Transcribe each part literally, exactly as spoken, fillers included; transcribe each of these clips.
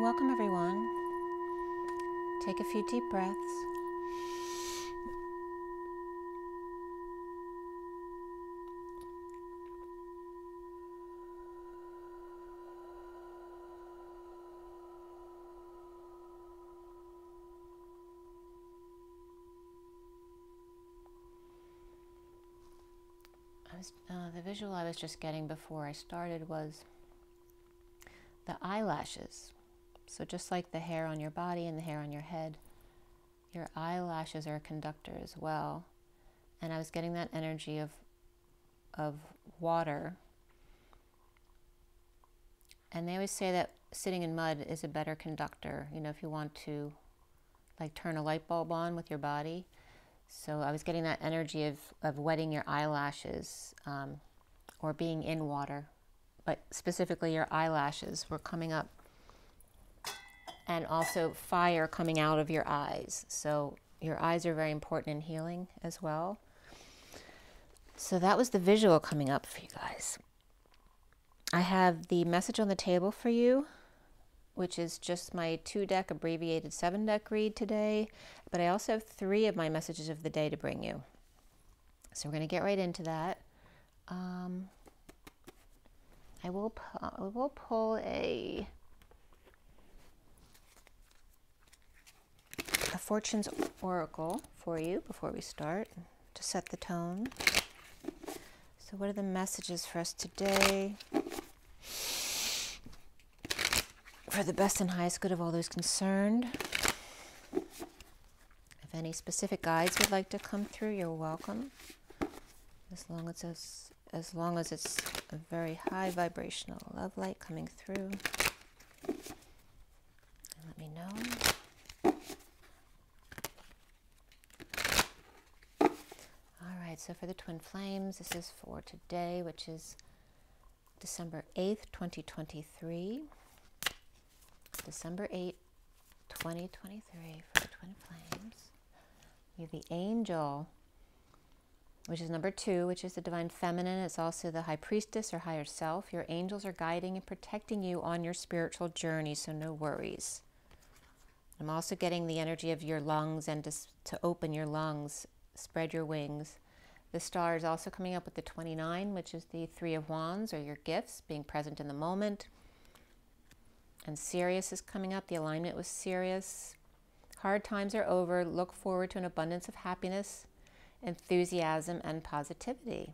Welcome, everyone. Take a few deep breaths. Uh, the visual I was just getting before I started was the eyelashes. So just like the hair on your body and the hair on your head, your eyelashes are a conductor as well. And I was getting that energy of, of water. And they always say that sitting in mud is a better conductor, you know, if you want to like turn a light bulb on with your body. So I was getting that energy of, of wetting your eyelashes um, or being in water, but specifically your eyelashes were coming up, and also fire coming out of your eyes. So your eyes are very important in healing as well. So that was the visual coming up for you guys. I have the message on the table for you, which is just my two deck abbreviated seven deck read today, but I also have three of my messages of the day to bring you. So we're going to get right into that. Um, I will, I will pull a, a fortune's oracle for you before we start to set the tone. So what are the messages for us today? For the best and highest good of all those concerned. If any specific guides would like to come through, you're welcome. As long as it's, as long as it's a very high vibrational love light coming through. And let me know. All right, so for the Twin Flames, this is for today, which is December eighth, twenty twenty-three. December eighth, twenty twenty-three for the Twin Flames. You have the angel, which is number two, which is the divine feminine. It's also the high priestess or higher self. Your angels are guiding and protecting you on your spiritual journey, so no worries. I'm also getting the energy of your lungs, and to, to open your lungs, spread your wings. The star is also coming up with the twenty-nine, which is the three of wands, or your gifts, being present in the moment. And Sirius is coming up, the alignment with Sirius. Hard times are over. Look forward to an abundance of happiness, enthusiasm, and positivity.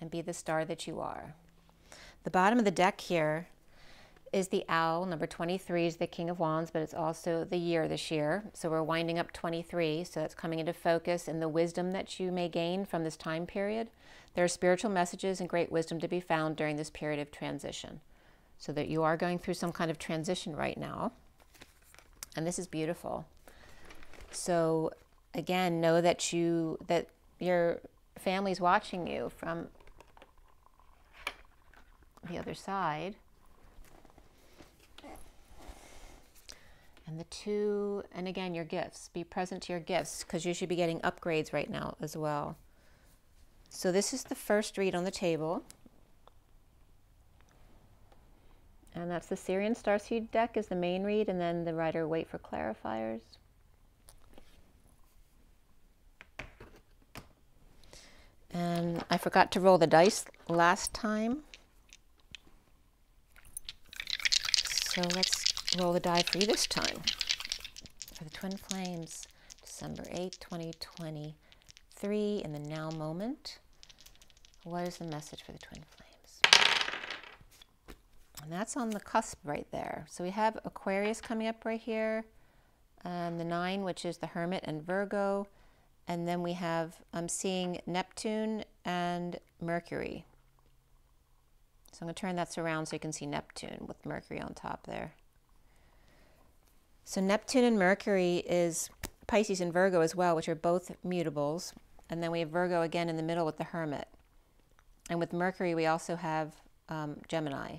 And be the star that you are. The bottom of the deck here is the owl. Number twenty-three is the King of Wands, but it's also the year this year. So we're winding up twenty-three, so that's coming into focus, and the wisdom that you may gain from this time period. There are spiritual messages and great wisdom to be found during this period of transition. So that you are going through some kind of transition right now. And this is beautiful. So again, know that you, that your family's watching you from the other side. And the two, and again, your gifts. Be present to your gifts, because you should be getting upgrades right now as well. So this is the first read on the table. And that's the Syrian Starseed deck is the main read, and then the Rider Waite for clarifiers. And I forgot to roll the dice last time. So let's roll the die for you this time. For the Twin Flames, December eighth, twenty twenty-three, in the now moment. What is the message for the Twin Flames? And that's on the cusp right there. So we have Aquarius coming up right here, um, the nine, which is the Hermit and Virgo. And then we have, I'm seeing Neptune and Mercury. So I'm gonna turn that around so you can see Neptune with Mercury on top there. So Neptune and Mercury is Pisces and Virgo as well, which are both mutables. And then we have Virgo again in the middle with the Hermit. And with Mercury, we also have um, Gemini.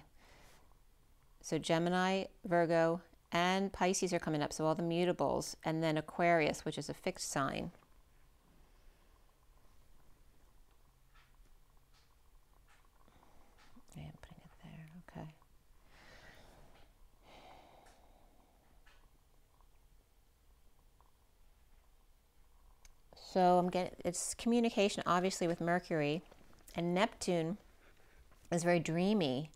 So Gemini, Virgo, and Pisces are coming up, so all the mutables, and then Aquarius, which is a fixed sign. Yeah, I'm putting it there, okay. So I'm getting, it's communication obviously with Mercury, and Neptune is very dreamy.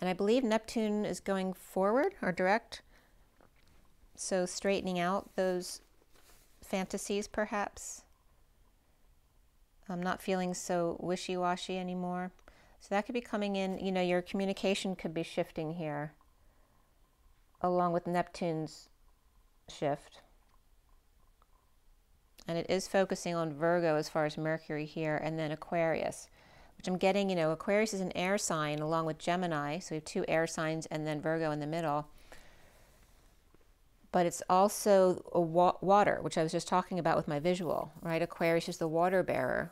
And I believe Neptune is going forward or direct. So straightening out those fantasies perhaps. I'm not feeling so wishy-washy anymore. So that could be coming in, you know, your communication could be shifting here along with Neptune's shift. And it is focusing on Virgo as far as Mercury here, and then Aquarius, which I'm getting, you know, Aquarius is an air sign along with Gemini. So we have two air signs and then Virgo in the middle. But it's also a wa water, which I was just talking about with my visual, right? Aquarius is the water bearer.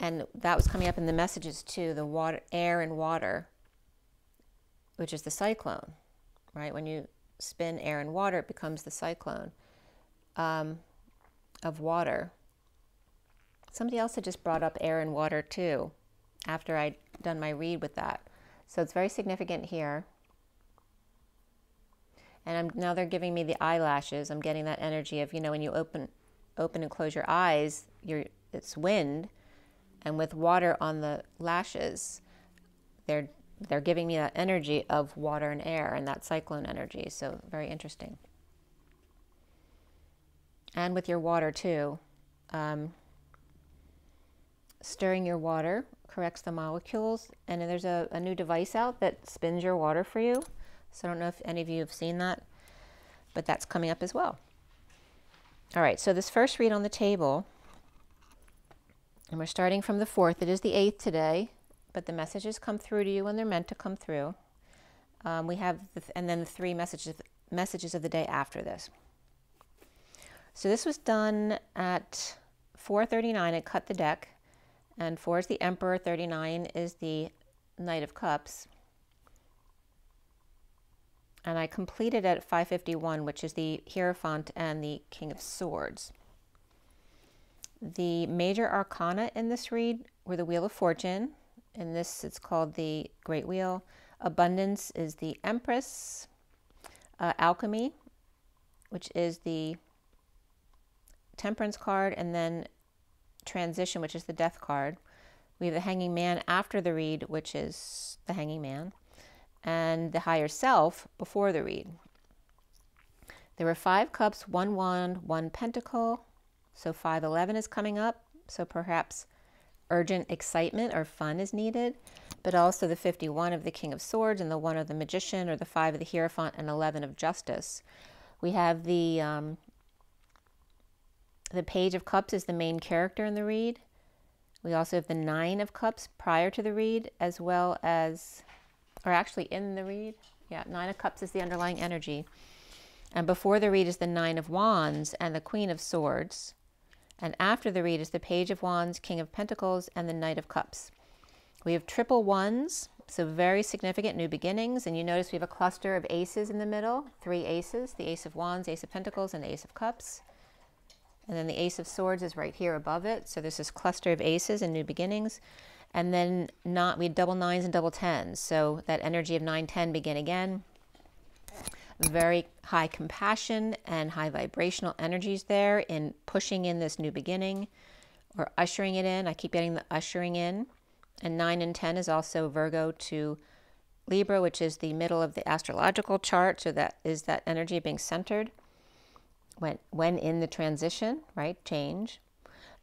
And that was coming up in the messages too, the water, air and water, which is the cyclone, right? When you spin air and water, it becomes the cyclone um, of water. Somebody else had just brought up air and water too, after I'd done my read with that. So it's very significant here. And I'm, now they're giving me the eyelashes. I'm getting that energy of, you know, when you open open and close your eyes, you're, it's wind. And with water on the lashes, they're, they're giving me that energy of water and air and that cyclone energy. So very interesting. And with your water too. Um, stirring your water corrects the molecules. And there's a, a new device out that spins your water for you. So I don't know if any of you have seen that, but that's coming up as well. All right, so this first read on the table, and we're starting from the fourth. It is the eighth today, but the messages come through to you when they're meant to come through. Um, we have, the, and then the three messages, messages of the day after this. So this was done at four thirty-nine at Cut the Deck, and four is the Emperor, thirty-nine is the Knight of Cups. And I completed at five fifty-one, which is the Hierophant and the King of Swords. The major arcana in this read were the Wheel of Fortune. In this, it's called the Great Wheel. Abundance is the Empress. Uh, alchemy, which is the Temperance card, and then Transition, which is the Death card. We have the Hanging Man after the read, which is the Hanging Man, and the Higher Self before the read. There were five cups, one wand, one pentacle. So five eleven is coming up. So perhaps urgent excitement or fun is needed, but also the fifty-one of the King of Swords and the one of the Magician, or the five of the Hierophant and eleven of Justice. We have the, um, the Page of Cups is the main character in the read. We also have the Nine of Cups prior to the read, as well as, or actually in the read. Yeah, Nine of Cups is the underlying energy. And before the read is the Nine of Wands and the Queen of Swords. And after the read is the Page of Wands, King of Pentacles, and the Knight of Cups. We have triple ones, so very significant new beginnings. And you notice we have a cluster of aces in the middle, three aces, the Ace of Wands, Ace of Pentacles, and the Ace of Cups. And then the Ace of Swords is right here above it. So there's this cluster of aces and new beginnings. And then not, we had double nines and double tens. So that energy of nine, ten, begin again. Very high compassion and high vibrational energies there in pushing in this new beginning or ushering it in. I keep getting the ushering in. And nine and ten is also Virgo to Libra, which is the middle of the astrological chart. So that is that energy being centered when, when in the transition, right? Change.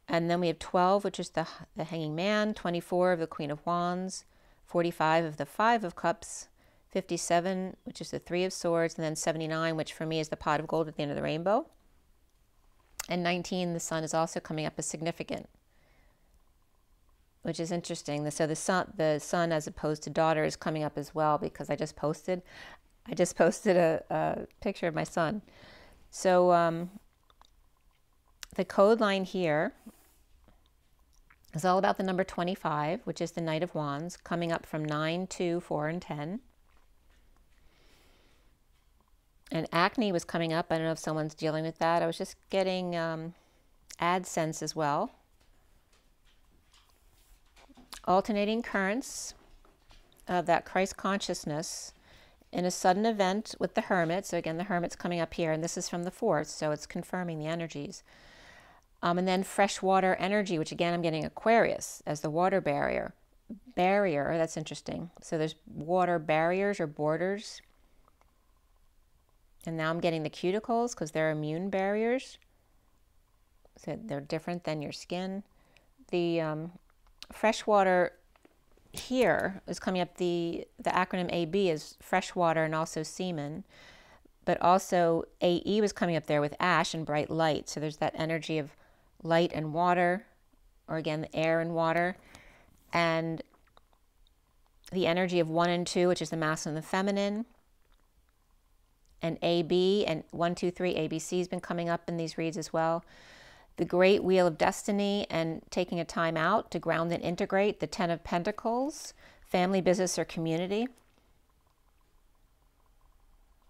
And then we have twelve, which is the, the Hanging Man, twenty-four of the Queen of Wands, forty-five of the Five of Cups, fifty-seven, which is the Three of Swords, and then seventy-nine, which for me is the pot of gold at the end of the rainbow. And nineteen, the Sun is also coming up as significant, which is interesting. So the Sun, the Sun as opposed to daughter is coming up as well, because I just posted, I just posted a, a picture of my son. So um, the code line here is all about the number twenty-five, which is the Knight of Wands, coming up from nine, two, four, and ten. And acne was coming up. I don't know if someone's dealing with that. I was just getting um, AdSense as well. Alternating currents of that Christ consciousness in a sudden event with the Hermit. So again, the Hermit's coming up here, and this is from the fourth, so it's confirming the energies. Um, and then freshwater energy, which again, I'm getting Aquarius as the water barrier. Barrier, that's interesting. So there's water barriers or borders. And now I'm getting the cuticles because they're immune barriers. So they're different than your skin. The um, freshwater here is coming up, the, the acronym A B is freshwater and also semen. But also A E was coming up there with ash and bright light. So there's that energy of light and water, or again, the air and water. And the energy of one and two, which is the masculine and the feminine. And A B and one, two, three, A B C has been coming up in these reads as well. The Great Wheel of Destiny and taking a time out to ground and integrate. The Ten of Pentacles, family, business, or community.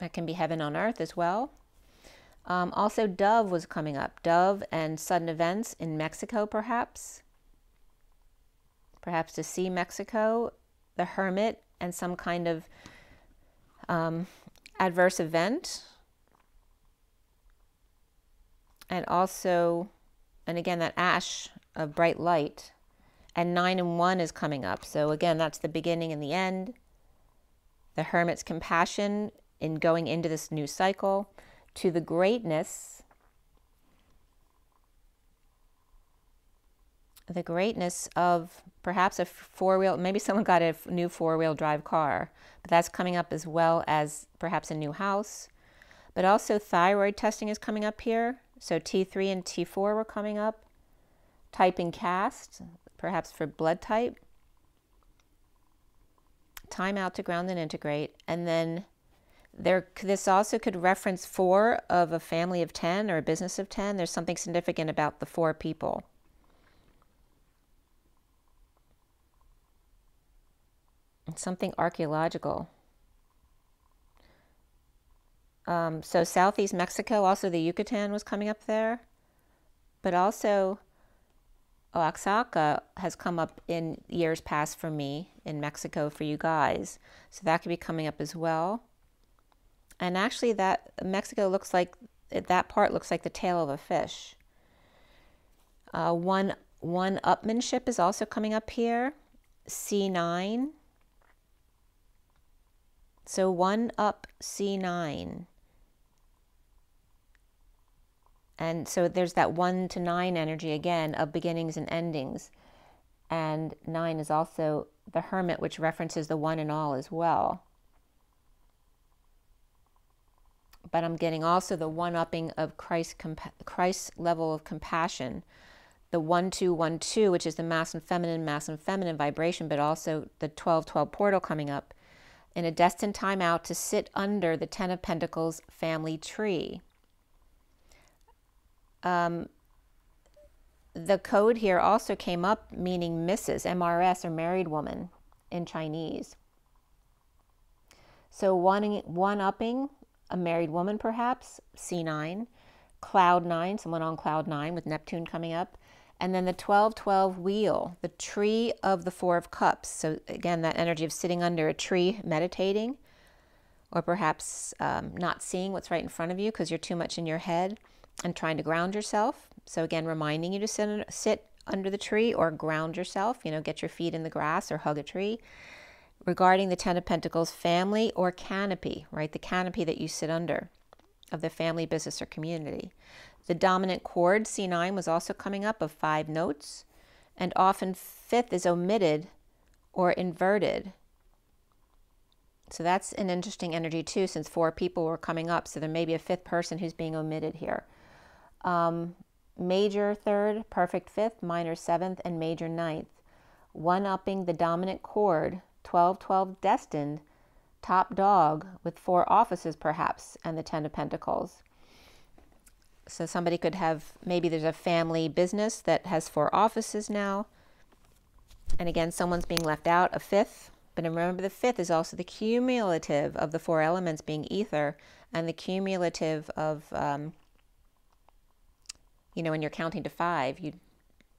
That can be heaven on earth as well. Um, also, Dove was coming up. Dove and sudden events in Mexico, perhaps. Perhaps to see Mexico, the Hermit, and some kind of um, adverse event. And also, and again, that ash of bright light. And nine and one is coming up. So again, that's the beginning and the end. The Hermit's compassion in going into this new cycle, to the greatness, the greatness of perhaps a four-wheel, maybe someone got a new four-wheel drive car, but that's coming up as well as perhaps a new house. But also thyroid testing is coming up here. So T three and T four were coming up. Type and cast, perhaps for blood type. Time out to ground and integrate. And then There, this also could reference four of a family of ten or a business of ten. There's something significant about the four people. It's something archaeological. Um, so Southeast Mexico, also the Yucatan was coming up there. But also Oaxaca has come up in years past for me in Mexico for you guys. So that could be coming up as well. And actually that Mexico looks like, that part looks like the tail of a fish. Uh, one, one upmanship is also coming up here, C nine. So one up, C nine. And so there's that one to nine energy again of beginnings and endings. And nine is also the Hermit, which references the one and all as well. But I'm getting also the one-upping of Christ, Christ's level of compassion. The one two one two, which is the mass and feminine, mass and feminine vibration, but also the twelve twelve portal coming up. In a destined time out to sit under the Ten of Pentacles family tree. Um, the code here also came up meaning Missus, M R S, or married woman in Chinese. So one-upping, one a married woman perhaps, C nine, Cloud nine, someone on Cloud nine with Neptune coming up, and then the twelve twelve wheel, the tree of the Four of Cups. So again, that energy of sitting under a tree, meditating, or perhaps um, not seeing what's right in front of you because you're too much in your head and trying to ground yourself. So again, reminding you to sit, sit under the tree or ground yourself, you know, get your feet in the grass or hug a tree. Regarding the Ten of Pentacles, family or canopy, right? The canopy that you sit under of the family, business, or community. The dominant chord, C nine, was also coming up of five notes. And often fifth is omitted or inverted. So that's an interesting energy too, since four people were coming up. So there may be a fifth person who's being omitted here. Um, major third, perfect fifth, minor seventh, and major ninth. One-upping the dominant chord, twelve twelve destined, top dog with four offices perhaps, and the Ten of Pentacles. So somebody could have, maybe there's a family business that has four offices now. And again, someone's being left out, a fifth. But remember the fifth is also the cumulative of the four elements being ether, and the cumulative of, um, you know, when you're counting to five, you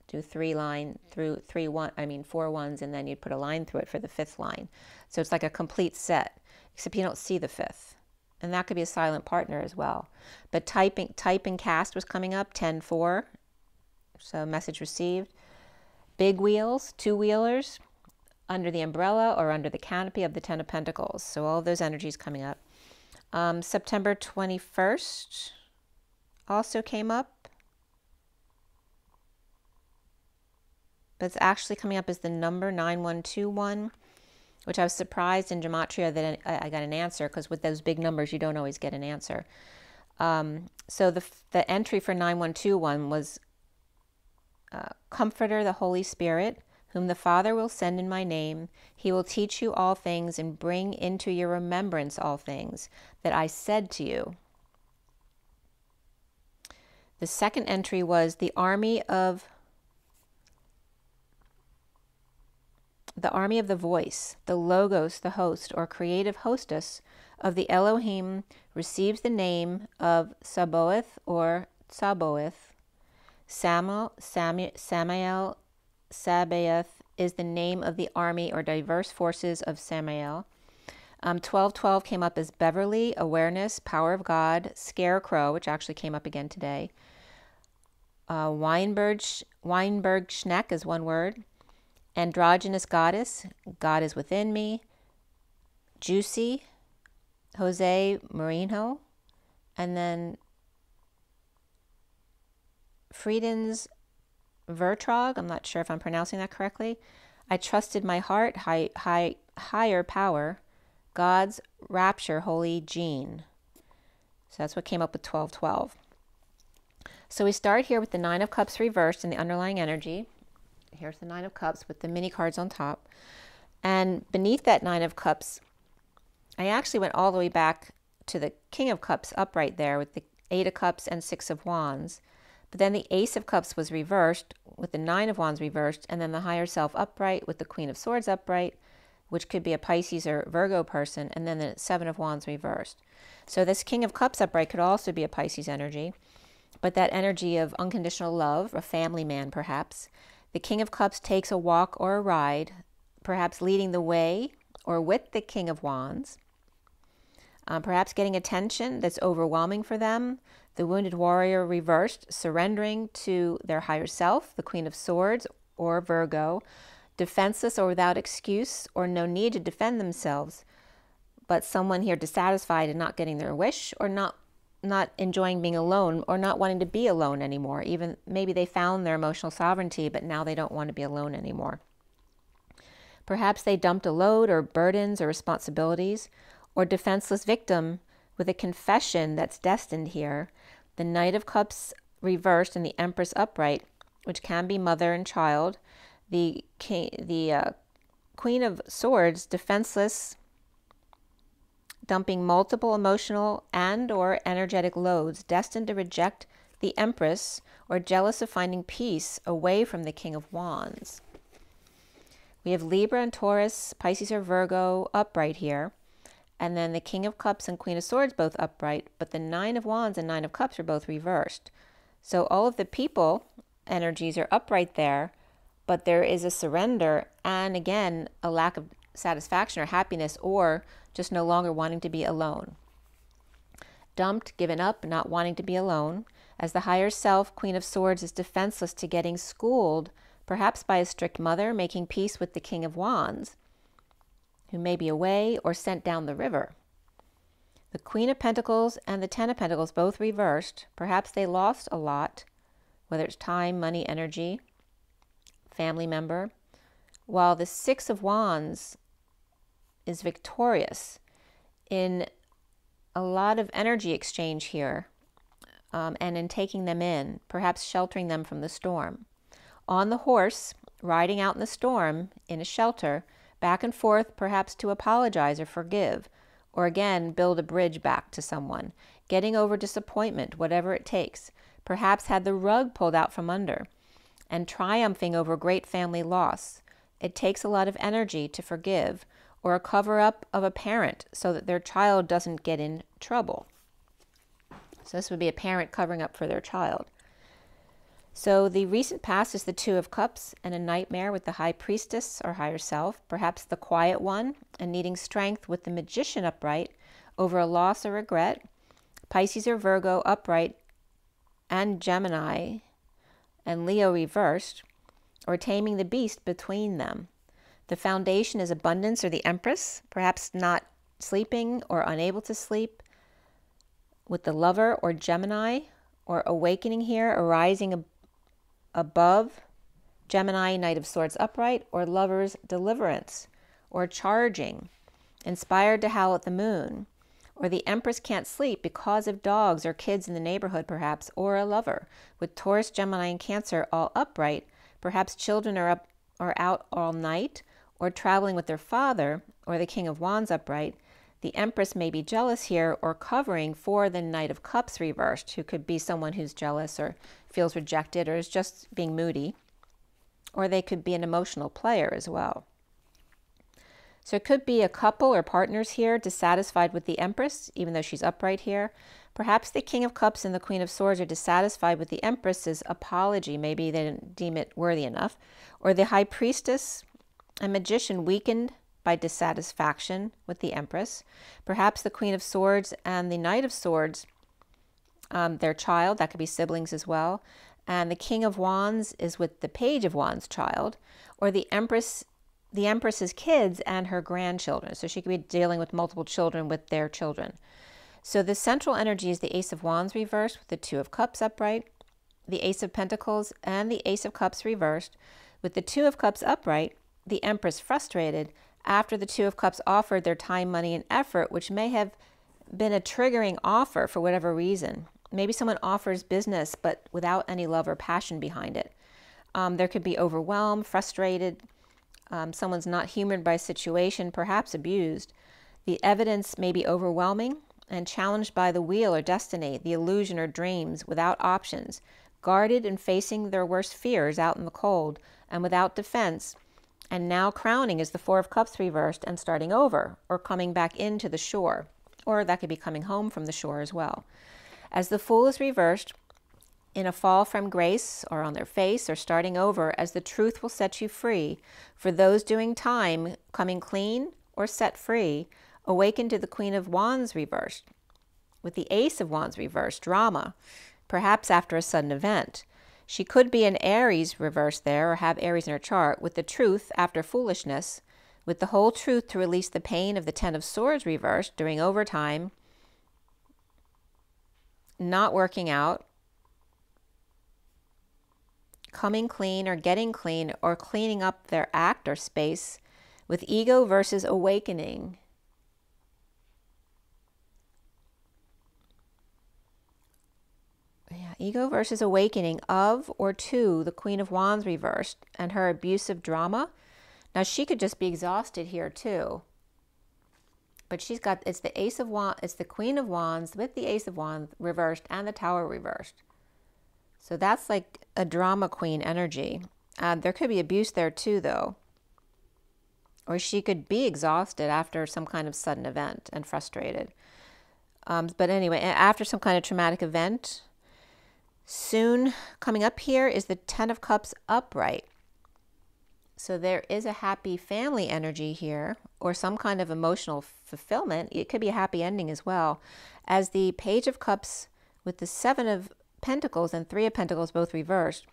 do three line through three one, I mean four ones, and then you'd put a line through it for the fifth line. So it's like a complete set, except you don't see the fifth. And that could be a silent partner as well. But typing, type and cast was coming up, ten four, so message received. Big wheels, two-wheelers, under the umbrella or under the canopy of the Ten of Pentacles. So all those energies coming up. Um, September twenty-first also came up. But it's actually coming up as the number nine one two one, which I was surprised in gematria that I got an answer, because with those big numbers, you don't always get an answer. Um, so the, the entry for nine one two one was uh, Comforter, the Holy Spirit, whom the Father will send in my name. He will teach you all things and bring into your remembrance all things that I said to you. The second entry was the army of the army of the voice, the logos, the host or creative hostess of the Elohim receives the name of Sabaoth or Tsaboeth. Samuel, Samuel, Samael, Sabaoth is the name of the army or diverse forces of Samael. Um, twelve twelve came up as Beverly, Awareness, Power of God, Scarecrow, which actually came up again today. Uh, Weinberg, Weinberg Schneck is one word. Androgynous Goddess, God is within me. Juicy, Jose Marino. And then Frieden's Vertrag, I'm not sure if I'm pronouncing that correctly. I trusted my heart, high, high, higher power, God's rapture, Holy Gene. So that's what came up with twelve twelve. So we start here with the Nine of Cups reversed in the underlying energy. Here's the Nine of Cups with the mini cards on top. And beneath that Nine of Cups, I actually went all the way back to the King of Cups upright there with the Eight of Cups and Six of Wands. But then the Ace of Cups was reversed with the Nine of Wands reversed, and then the Higher Self upright with the Queen of Swords upright, which could be a Pisces or Virgo person, and then the Seven of Wands reversed. So this King of Cups upright could also be a Pisces energy, but that energy of unconditional love, a family man perhaps. The King of Cups takes a walk or a ride, perhaps leading the way or with the King of Wands, um, perhaps getting attention that's overwhelming for them. The Wounded Warrior reversed, surrendering to their higher self, the Queen of Swords or Virgo, defenseless or without excuse or no need to defend themselves, but someone here dissatisfied and not getting their wish or not not enjoying being alone or not wanting to be alone anymore. Even maybe they found their emotional sovereignty, but now they don't want to be alone anymore. Perhaps they dumped a load or burdens or responsibilities, or defenseless victim with a confession that's destined here. The Knight of Cups reversed and the Empress upright, which can be mother and child. The, the uh, Queen of Swords, defenseless, dumping multiple emotional and or energetic loads destined to reject the Empress or jealous of finding peace away from the King of Wands. We have Libra and Taurus, Pisces or Virgo upright here. And then the King of Cups and Queen of Swords both upright, but the Nine of Wands and Nine of Cups are both reversed. So all of the people energies are upright there, but there is a surrender and again, a lack of satisfaction or happiness or just no longer wanting to be alone. Dumped, given up, not wanting to be alone. As the higher self, Queen of Swords is defenseless to getting schooled, perhaps by a strict mother, making peace with the King of Wands, who may be away or sent down the river. The Queen of Pentacles and the Ten of Pentacles both reversed. Perhaps they lost a lot, whether it's time, money, energy, family member, while the Six of Wands is victorious in a lot of energy exchange here, um, and in taking them in, perhaps sheltering them from the storm. On the horse, riding out in the storm in a shelter, back and forth, perhaps to apologize or forgive, or again, build a bridge back to someone, getting over disappointment, whatever it takes, perhaps had the rug pulled out from under, and triumphing over great family loss. It takes a lot of energy to forgive, or a cover-up of a parent so that their child doesn't get in trouble. So this would be a parent covering up for their child. So the recent past is the Two of Cups and a nightmare with the High Priestess or Higher Self, perhaps the Quiet One, and needing strength with the Magician upright over a loss or regret, Pisces or Virgo upright, and Gemini, and Leo reversed, or taming the beast between them. The foundation is abundance or the empress, perhaps not sleeping or unable to sleep, with the lover or Gemini, or awakening here, arising ab above Gemini, Knight of Swords upright, or lover's deliverance, or charging, inspired to howl at the moon, or the empress can't sleep because of dogs or kids in the neighborhood perhaps, or a lover, with Taurus, Gemini, and Cancer all upright, perhaps children are up or out all night, or traveling with their father, or the King of Wands upright. The empress may be jealous here, or covering for the Knight of Cups reversed, who could be someone who's jealous or feels rejected or is just being moody, or they could be an emotional player as well. So it could be a couple or partners here dissatisfied with the empress, even though she's upright here. Perhaps the King of Cups and the Queen of Swords are dissatisfied with the empress's apology. Maybe they didn't deem it worthy enough. Or the High Priestess, a magician weakened by dissatisfaction with the empress. Perhaps the Queen of Swords and the Knight of Swords, um, their child, that could be siblings as well. And the King of Wands is with the Page of Wands child, or the empress the empress's kids and her grandchildren. So she could be dealing with multiple children with their children. So the central energy is the Ace of Wands reversed with the Two of Cups upright, the Ace of Pentacles and the Ace of Cups reversed. With the Two of Cups upright, the empress frustrated after the Two of Cups offered their time, money, and effort, which may have been a triggering offer for whatever reason. Maybe someone offers business, but without any love or passion behind it. Um, there could be overwhelmed, frustrated, Um, someone's not humored by a situation, perhaps abused. The evidence may be overwhelming and challenged by the wheel or destiny, the illusion or dreams, without options, guarded and facing their worst fears out in the cold and without defense. And now crowning is the Four of Cups reversed and starting over, or coming back into the shore, or that could be coming home from the shore as well. As the Fool is reversed, in a fall from grace, or on their face, or starting over, as the truth will set you free. For those doing time, coming clean or set free, awaken to the Queen of Wands reversed. With the Ace of Wands reversed, drama, perhaps after a sudden event. She could be an Aries reversed there, or have Aries in her chart, with the truth after foolishness, with the whole truth to release the pain of the Ten of Swords reversed during overtime, not working out, coming clean or getting clean, or cleaning up their act or space, with ego versus awakening, yeah, ego versus awakening of or to the Queen of Wands reversed and her abusive drama. Now she could just be exhausted here too, but she's got, it's the Ace of Wands, it's the Queen of Wands with the Ace of Wands reversed and the Tower reversed. So that's like a drama queen energy. Uh, there could be abuse there too, though. Or she could be exhausted after some kind of sudden event and frustrated. Um, but anyway, after some kind of traumatic event. Soon coming up here is the Ten of Cups upright. So there is a happy family energy here, or some kind of emotional fulfillment. It could be a happy ending as well. As the Page of Cups with the Seven of Pentacles and Three of Pentacles both reversed.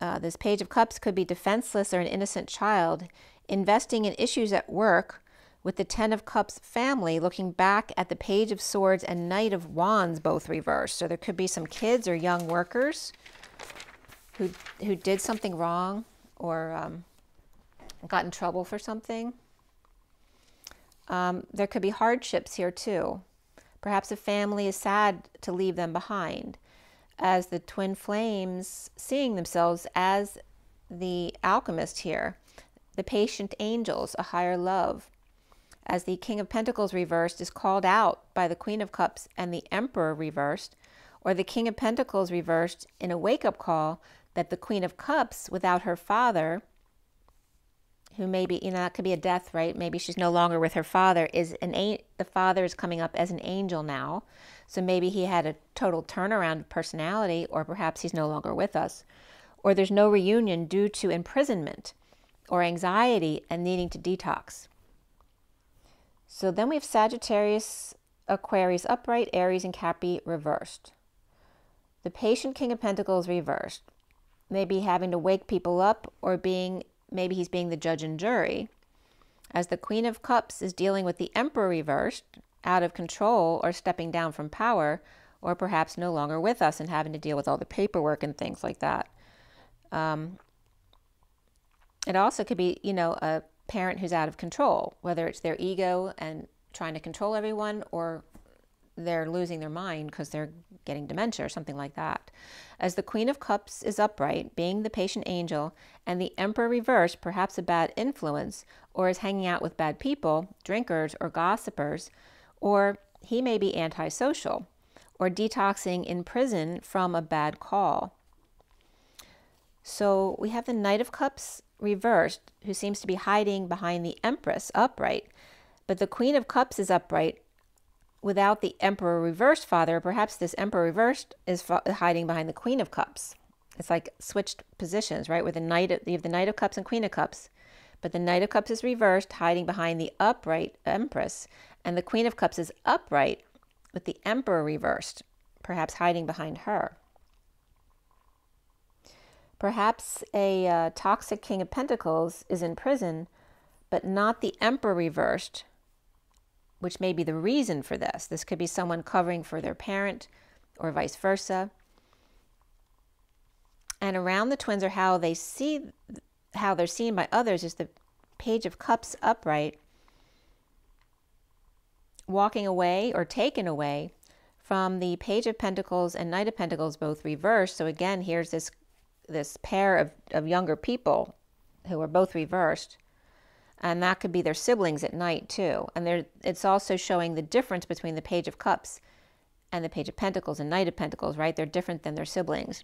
Uh, this Page of Cups could be defenseless or an innocent child, investing in issues at work, with the Ten of Cups family looking back at the Page of Swords and Knight of Wands both reversed. So there could be some kids or young workers who, who did something wrong, or um, got in trouble for something. Um, there could be hardships here too. Perhaps a family is sad to leave them behind, as the twin flames seeing themselves as the alchemist here, the patient angels, a higher love, as the King of Pentacles reversed is called out by the Queen of Cups and the Emperor reversed, or the King of Pentacles reversed in a wake-up call that the Queen of Cups without her father, who maybe, you know, that could be a death, right? Maybe she's no longer with her father, is an the father is coming up as an angel now. So maybe he had a total turnaround of personality, or perhaps he's no longer with us, or there's no reunion due to imprisonment or anxiety and needing to detox. So then we have Sagittarius, Aquarius upright, Aries and Capricorn reversed. The patient King of Pentacles reversed. maybe having to wake people up, or being maybe he's being the judge and jury. As the Queen of Cups is dealing with the Emperor reversed, out of control or stepping down from power, or perhaps no longer with us and having to deal with all the paperwork and things like that. Um, it also could be, you know, a parent who's out of control, whether it's their ego and trying to control everyone, or they're losing their mind because they're getting dementia or something like that. As the Queen of Cups is upright, being the patient angel, and the Emperor reversed, perhaps a bad influence, or is hanging out with bad people, drinkers or gossipers, or he may be antisocial, or detoxing in prison from a bad call. So we have the Knight of Cups reversed, who seems to be hiding behind the Empress upright, but the Queen of Cups is upright without the Emperor reversed father. Perhaps this Emperor reversed is hiding behind the Queen of Cups. It's like switched positions, right? With the Knight of, you have the Knight of Cups and Queen of Cups, but the Knight of Cups is reversed, hiding behind the upright Empress, and the Queen of Cups is upright with the Emperor reversed, perhaps hiding behind her. Perhaps a uh, toxic King of Pentacles is in prison, but not the Emperor reversed, which may be the reason for this. This could be someone covering for their parent, or vice versa. And around the twins, are how they see, how they're seen by others, is the Page of Cups upright, walking away or taken away from the Page of Pentacles and Knight of Pentacles, both reversed. So again, here's this this pair of, of younger people who are both reversed. And that could be their siblings at night too. And it's also showing the difference between the Page of Cups and the Page of Pentacles and Knight of Pentacles, right? They're different than their siblings.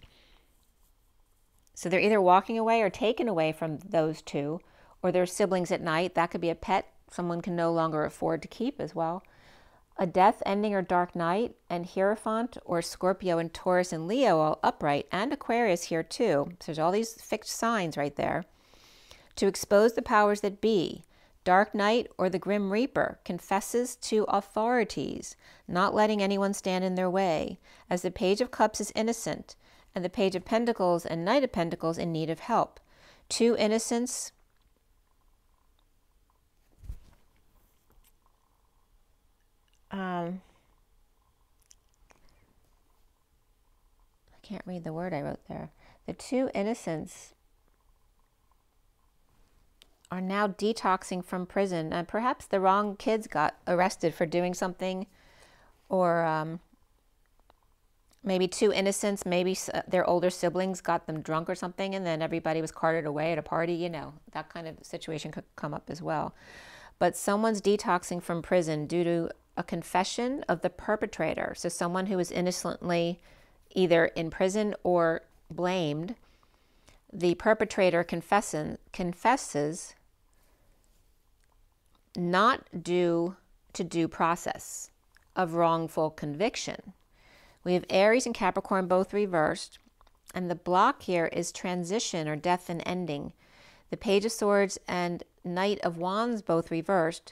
So they're either walking away or taken away from those two, or their siblings at night. That could be a pet someone can no longer afford to keep as well. A death ending or dark night, and Hierophant or Scorpio and Taurus and Leo all upright, and Aquarius here too. So there's all these fixed signs right there. To expose the powers that be, Dark Knight or the Grim Reaper confesses to authorities, not letting anyone stand in their way, as the Page of Cups is innocent, and the Page of Pentacles and Knight of Pentacles in need of help. Two innocents, um, I can't read the word I wrote there. The two innocents are now detoxing from prison, and perhaps the wrong kids got arrested for doing something, or um, maybe two innocents, maybe their older siblings got them drunk or something, and then everybody was carted away at a party. You know, that kind of situation could come up as well. But someone's detoxing from prison due to a confession of the perpetrator. So someone who was innocently either in prison or blamed, the perpetrator confessin, confesses not due to due process of wrongful conviction. We have Aries and Capricorn both reversed, and the block here is transition or death and ending. The Page of Swords and Knight of Wands both reversed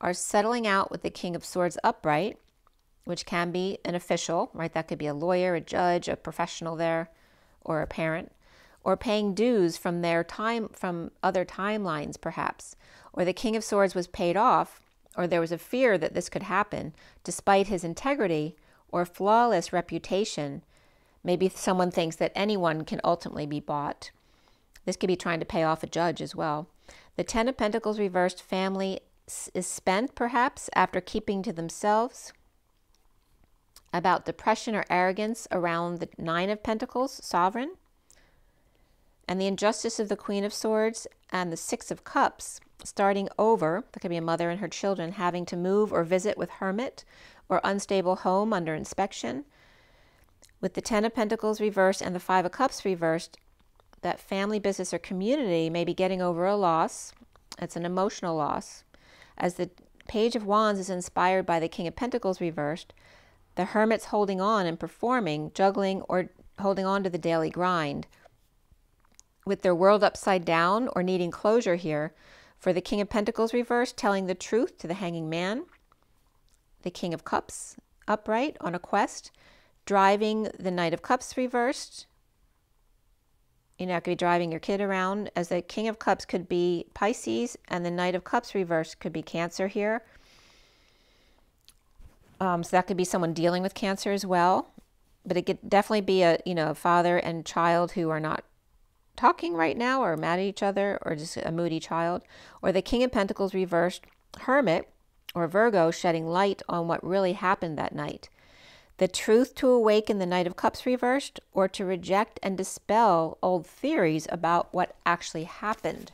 are settling out with the King of Swords upright, which can be an official, right? That could be a lawyer, a judge, a professional there, or a parent, or paying dues from their time, from other timelines perhaps, or the King of Swords was paid off, or there was a fear that this could happen despite his integrity or flawless reputation. Maybe someone thinks that anyone can ultimately be bought. This could be trying to pay off a judge as well. The Ten of Pentacles reversed, family is spent perhaps after keeping to themselves, about depression or arrogance around the Nine of Pentacles, sovereign, and the injustice of the Queen of Swords and the Six of Cups, starting over. That could be a mother and her children having to move or visit with hermit or unstable home under inspection. With the Ten of Pentacles reversed and the Five of Cups reversed, that family, business, or community may be getting over a loss. It's an emotional loss. As the Page of Wands is inspired by the King of Pentacles reversed, the hermit's holding on and performing, juggling, or holding on to the daily grind, with their world upside down or needing closure here. For the King of Pentacles reversed, telling the truth to the hanging man, the King of Cups upright on a quest, driving the Knight of Cups reversed, You're not going to be driving your kid around, as the King of Cups could be Pisces and the Knight of Cups reversed could be Cancer here. Um, so that could be someone dealing with Cancer as well. But it could definitely be a, you know, a father and child who are not talking right now or mad at each other, or just a moody child. Or the King of Pentacles reversed Hermit or Virgo, shedding light on what really happened that night. The truth to awaken, the Knight of Cups reversed, or to reject and dispel old theories about what actually happened.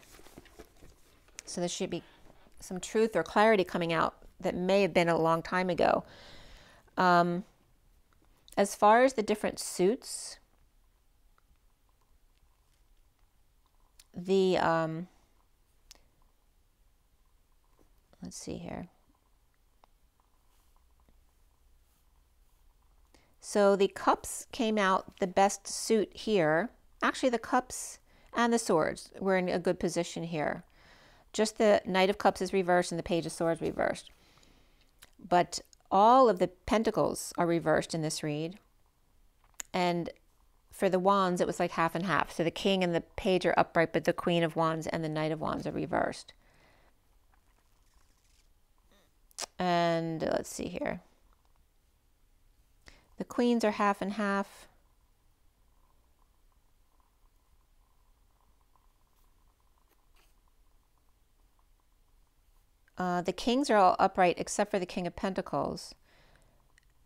So there should be some truth or clarity coming out that may have been a long time ago. Um, as far as the different suits, the, um, let's see here. So the cups came out the best suit here. Actually, the cups and the swords were in a good position here. Just the Knight of Cups is reversed and the Page of Swords reversed. But all of the pentacles are reversed in this read. And for the wands, it was like half and half. So the King and the Page are upright, but the Queen of Wands and the Knight of Wands are reversed. And let's see here. The queens are half and half. Uh, the kings are all upright except for the King of Pentacles.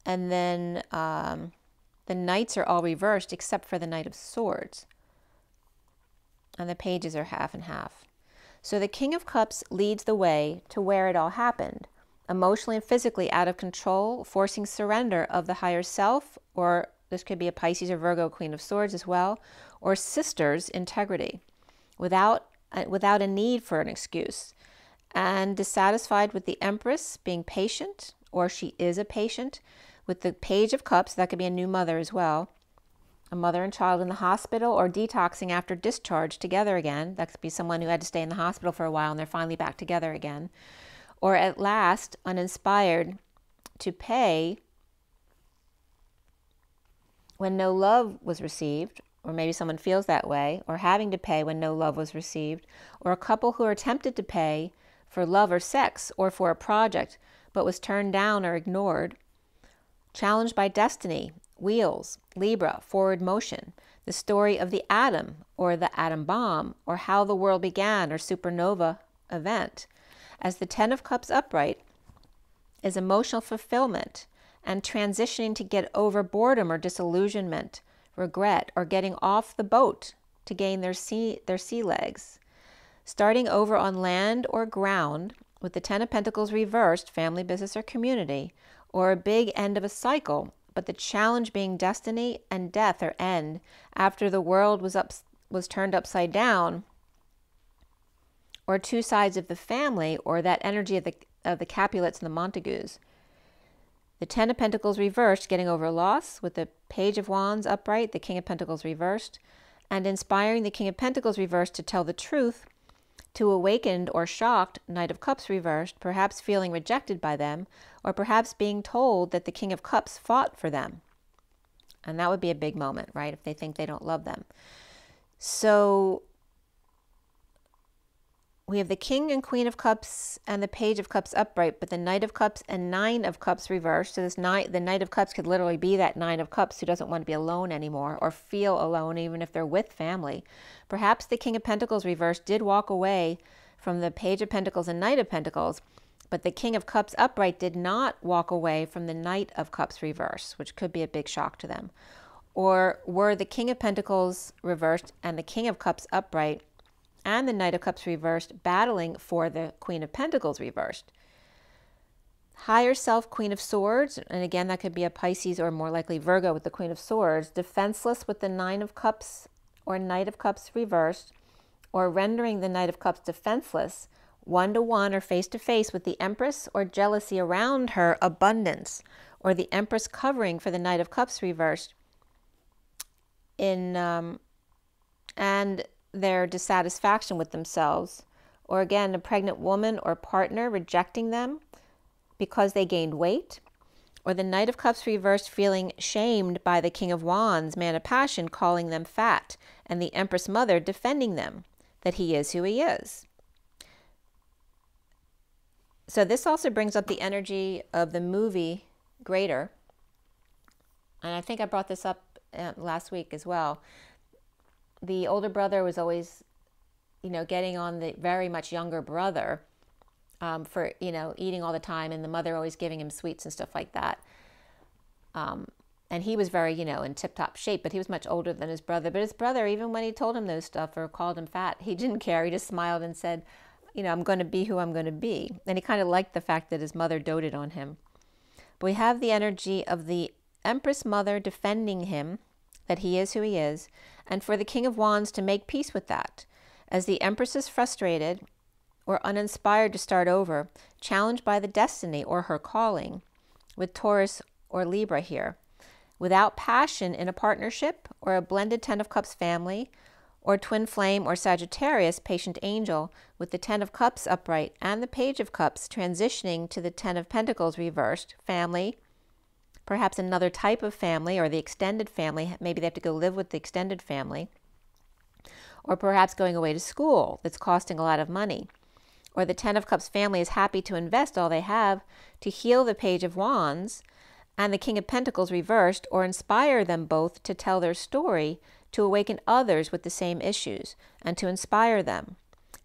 And then um, the knights are all reversed except for the Knight of Swords. And the pages are half and half. So the King of Cups leads the way to where it all happened. Emotionally and physically out of control, forcing surrender of the higher self, or this could be a Pisces or Virgo, Queen of Swords as well, or sister's integrity, without, uh, without a need for an excuse, and dissatisfied with the Empress being patient, or she is a patient, with the Page of Cups, that could be a new mother as well, a mother and child in the hospital, or detoxing after discharge together again, that could be someone who had to stay in the hospital for a while and they're finally back together again. Or at last, uninspired to pay when no love was received, or maybe someone feels that way, or having to pay when no love was received, or a couple who are tempted to pay for love or sex or for a project, but was turned down or ignored, challenged by destiny, wheels, Libra, forward motion, the story of the atom or the atom bomb, or how the world began or supernova event. As the Ten of Cups upright is emotional fulfillment and transitioning to get over boredom or disillusionment, regret, or getting off the boat to gain their sea, their sea legs. Starting over on land or ground with the Ten of Pentacles reversed, family, business, or community, or a big end of a cycle, but the challenge being destiny and death or end after the world was, up, was turned upside down, or two sides of the family, or that energy of the, of the Capulets and the Montagues. The Ten of Pentacles reversed, getting over loss, with the Page of Wands upright, the King of Pentacles reversed, and inspiring the King of Pentacles reversed to tell the truth, to awakened or shocked, Knight of Cups reversed, perhaps feeling rejected by them, or perhaps being told that the King of Cups fought for them. And that would be a big moment, right, if they think they don't love them. So we have the King and Queen of Cups and the Page of Cups upright, but the Knight of Cups and Nine of Cups reversed. So this Knight, the Knight of Cups could literally be that Nine of Cups who doesn't want to be alone anymore or feel alone even if they're with family. Perhaps the King of Pentacles reversed did walk away from the Page of Pentacles and Knight of Pentacles, but the King of Cups upright did not walk away from the Knight of Cups reverse, which could be a big shock to them. Or were the King of Pentacles reversed and the King of Cups upright and the Knight of Cups reversed, battling for the Queen of Pentacles reversed. Higher self, Queen of Swords, and again, that could be a Pisces or more likely Virgo with the Queen of Swords, defenseless with the Nine of Cups or Knight of Cups reversed, or rendering the Knight of Cups defenseless, one-to-one or face-to-face with the Empress, or jealousy around her abundance, or the Empress covering for the Knight of Cups reversed, in um, and their dissatisfaction with themselves, or again, a pregnant woman or partner rejecting them because they gained weight, or the Knight of Cups reversed feeling shamed by the King of Wands, man of passion, calling them fat and the Empress Mother defending them, that he is who he is. So this also brings up the energy of the movie Greater. And I think I brought this up last week as well. The older brother was always, you know, getting on the very much younger brother um, for, you know, eating all the time, and the mother always giving him sweets and stuff like that. Um, and he was very, you know, in tip-top shape, but he was much older than his brother. But his brother, even when he told him those stuff or called him fat, he didn't care. He just smiled and said, you know, I'm going to be who I'm going to be. And he kind of liked the fact that his mother doted on him. But we have the energy of the Empress Mother defending him, that he is who he is, and for the King of Wands to make peace with that. As the Empress is frustrated or uninspired to start over, challenged by the destiny or her calling, with Taurus or Libra here, without passion in a partnership or a blended Ten of Cups family, or Twin Flame or Sagittarius, Patient Angel, with the Ten of Cups upright and the Page of Cups transitioning to the Ten of Pentacles reversed, family, perhaps another type of family or the extended family. Maybe they have to go live with the extended family, or perhaps going away to school that's costing a lot of money. Or the Ten of Cups family is happy to invest all they have to heal the Page of Wands and the King of Pentacles reversed, or inspire them both to tell their story, to awaken others with the same issues, and to inspire them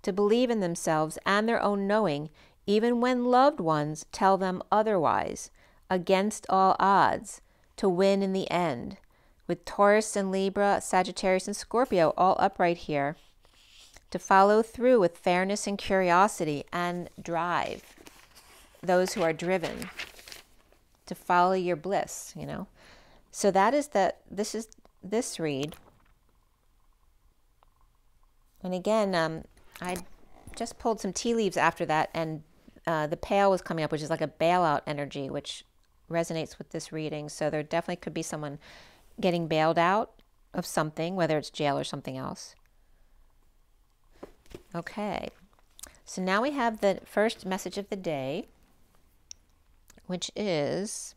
to believe in themselves and their own knowing, even when loved ones tell them otherwise, against all odds, to win in the end. With Taurus and Libra, Sagittarius and Scorpio all upright here, to follow through with fairness and curiosity and drive. Those who are driven to follow your bliss, you know. So that is that. This is this read. And again, um, I just pulled some tea leaves after that, and uh, the Pale was coming up, which is like a bailout energy, which resonates with this reading. So there definitely could be someone getting bailed out of something, whether it's jail or something else. Okay, so now we have the first message of the day, which is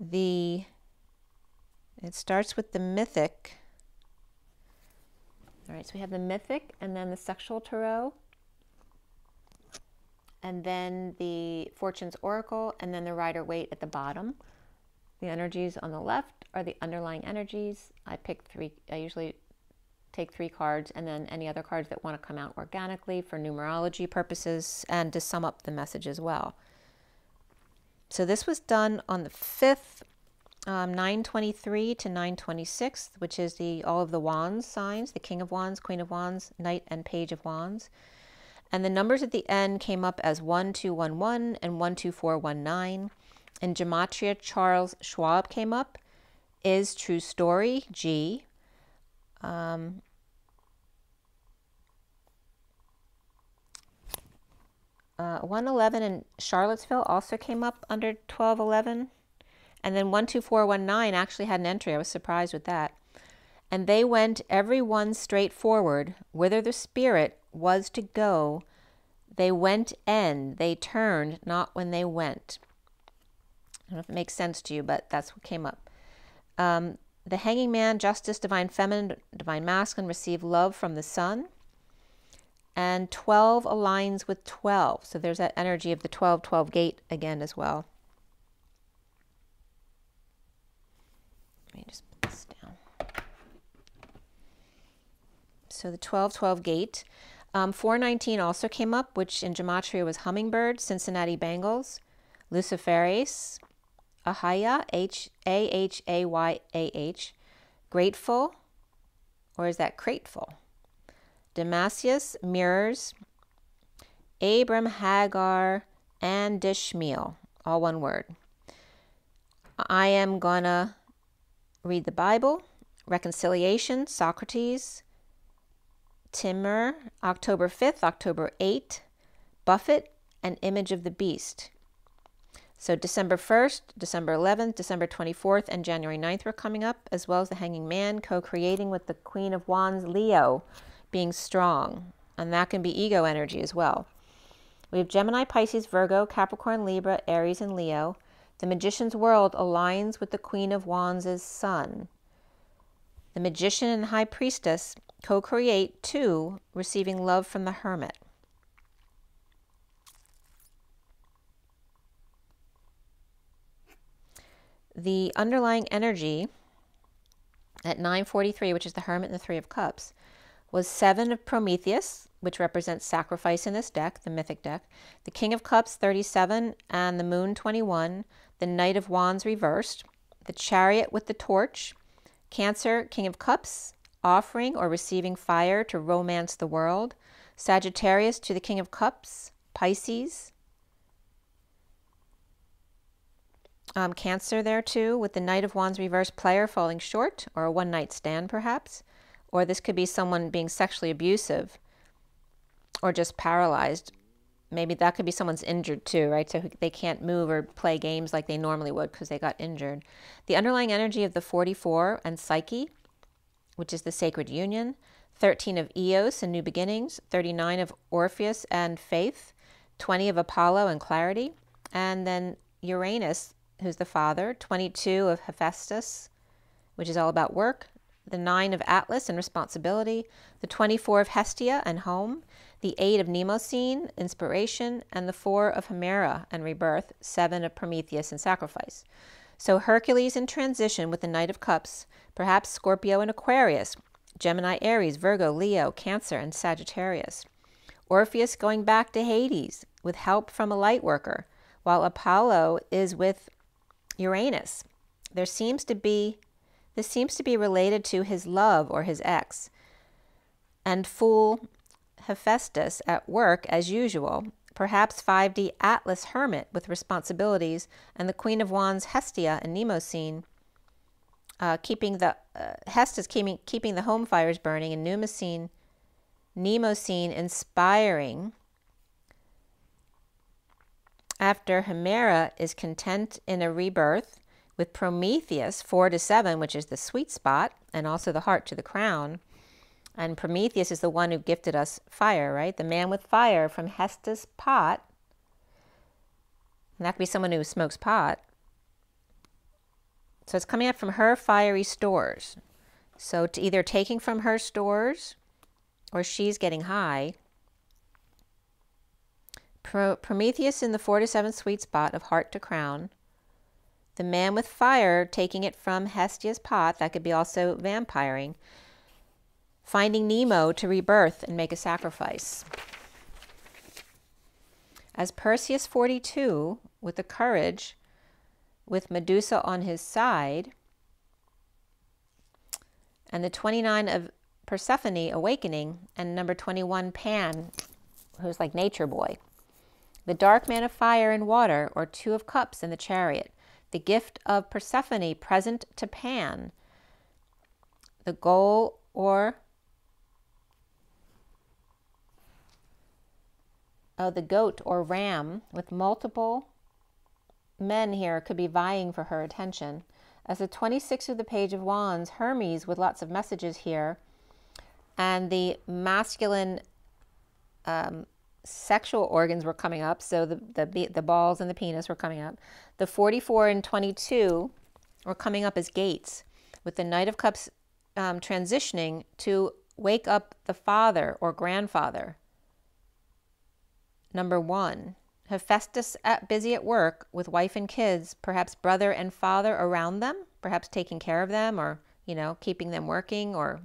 the, it starts with the Mythic. All right, so we have the Mythic, and then the Sexual Tarot, and then the Fortune's Oracle, and then the Rider-Waite at the bottom. The energies on the left are the underlying energies. I pick three, I usually take three cards, and then any other cards that want to come out organically for numerology purposes and to sum up the message as well. So this was done on the fifth, Um, nine twenty-three to nine twenty-six, which is the all of the Wands signs, the King of Wands, Queen of Wands, Knight, and Page of Wands. And the numbers at the end came up as one two one one and one two four one nine. In gematria, Charles Schwab came up, is true story, G. Um, uh, one eleven in Charlottesville also came up under twelve eleven. And then one two four one nine actually had an entry. I was surprised with that. And they went every one straight forward, whither the spirit was to go. They went and they turned not when they went. I don't know if it makes sense to you, but that's what came up. Um, the Hanging Man, Justice, Divine Feminine, Divine Masculine, receive love from the sun. And twelve aligns with twelve. So there's that energy of the twelve twelve gate again as well. Let me just put this down. So the twelve twelve gate. Um, four nineteen also came up, which in gematria was hummingbird, Cincinnati Bengals, Luciferase, Ahaya, H A H A Y A H, grateful, or is that grateful? Damascus, mirrors, Abram, Hagar, and Ishmael, all one word. I am gonna read the Bible, reconciliation, Socrates, Timur, October fifth, October eighth, Buffett, and image of the beast. So December first, December eleventh, December twenty-fourth, and January ninth were coming up, as well as the Hanging Man, co-creating with the Queen of Wands, Leo, being strong. And that can be ego energy as well. We have Gemini, Pisces, Virgo, Capricorn, Libra, Aries, and Leo. The Magician's World aligns with the Queen of Wands' sun. The magician and high priestess co-create two, receiving love from the hermit. The underlying energy at nine forty-three, which is the Hermit and the Three of Cups, was seven of Prometheus, which represents sacrifice in this deck, the mythic deck, the King of Cups, thirty-seven, and the Moon, twenty-one, the Knight of Wands reversed, the Chariot with the Torch, Cancer, King of Cups, offering or receiving fire to romance the world, Sagittarius to the King of Cups, Pisces, Um, cancer there too, with the Knight of Wands reverse, player falling short, or a one-night stand perhaps, or this could be someone being sexually abusive or just paralyzed. Maybe that could be someone's injured too, right? So they can't move or play games like they normally would because they got injured. The underlying energy of the forty-four and Psyche, which is the Sacred Union, thirteen of Eos and New Beginnings, thirty-nine of Orpheus and Faith, twenty of Apollo and Clarity, and then Uranus, who's the father, twenty-two of Hephaestus, which is all about work, the nine of Atlas and responsibility, the twenty-four of Hestia and home, the eight of Mnemosyne, inspiration, and the four of Hemera and rebirth, seven of Prometheus and sacrifice. So Hercules in transition with the Knight of Cups, perhaps Scorpio and Aquarius, Gemini, Aries, Virgo, Leo, Cancer, and Sagittarius. Orpheus going back to Hades with help from a light worker, while Apollo is with Uranus. There seems to be, this seems to be related to his love or his ex. And fool Hephaestus at work as usual, perhaps five D Atlas Hermit with responsibilities, and the Queen of Wands Hestia and Mnemosyne, uh, keeping the, uh, Hestus keeping, keeping the home fires burning, and Mnemosyne, Mnemosyne inspiring after Hemera is content in a rebirth with Prometheus, four to seven, which is the sweet spot, and also the heart to the crown. And Prometheus is the one who gifted us fire, right? The man with fire from Hestus' pot. And that could be someone who smokes pot. So it's coming up from her fiery stores. So to either taking from her stores or she's getting high. Prometheus in the four to seven sweet spot of heart to crown. The man with fire taking it from Hestia's pot. That could be also vampiring. Finding Nemo to rebirth and make a sacrifice. As Perseus forty-two with the courage with Medusa on his side. And the twenty-nine of Persephone awakening. And number twenty-one Pan, who's like nature boy. The dark man of fire and water, or two of cups in the chariot, the gift of Persephone present to Pan, the goal or, oh, the goat or ram with multiple men here could be vying for her attention. As the twenty-six of the Page of Wands, Hermes with lots of messages here, and the masculine, um, sexual organs were coming up, so the, the the balls and the penis were coming up. The forty-four and twenty-two were coming up as gates, with the Knight of Cups um, transitioning to wake up the father or grandfather. Number one, Hephaestus at, busy at work with wife and kids, perhaps brother and father around them, perhaps taking care of them, or you know, keeping them working, or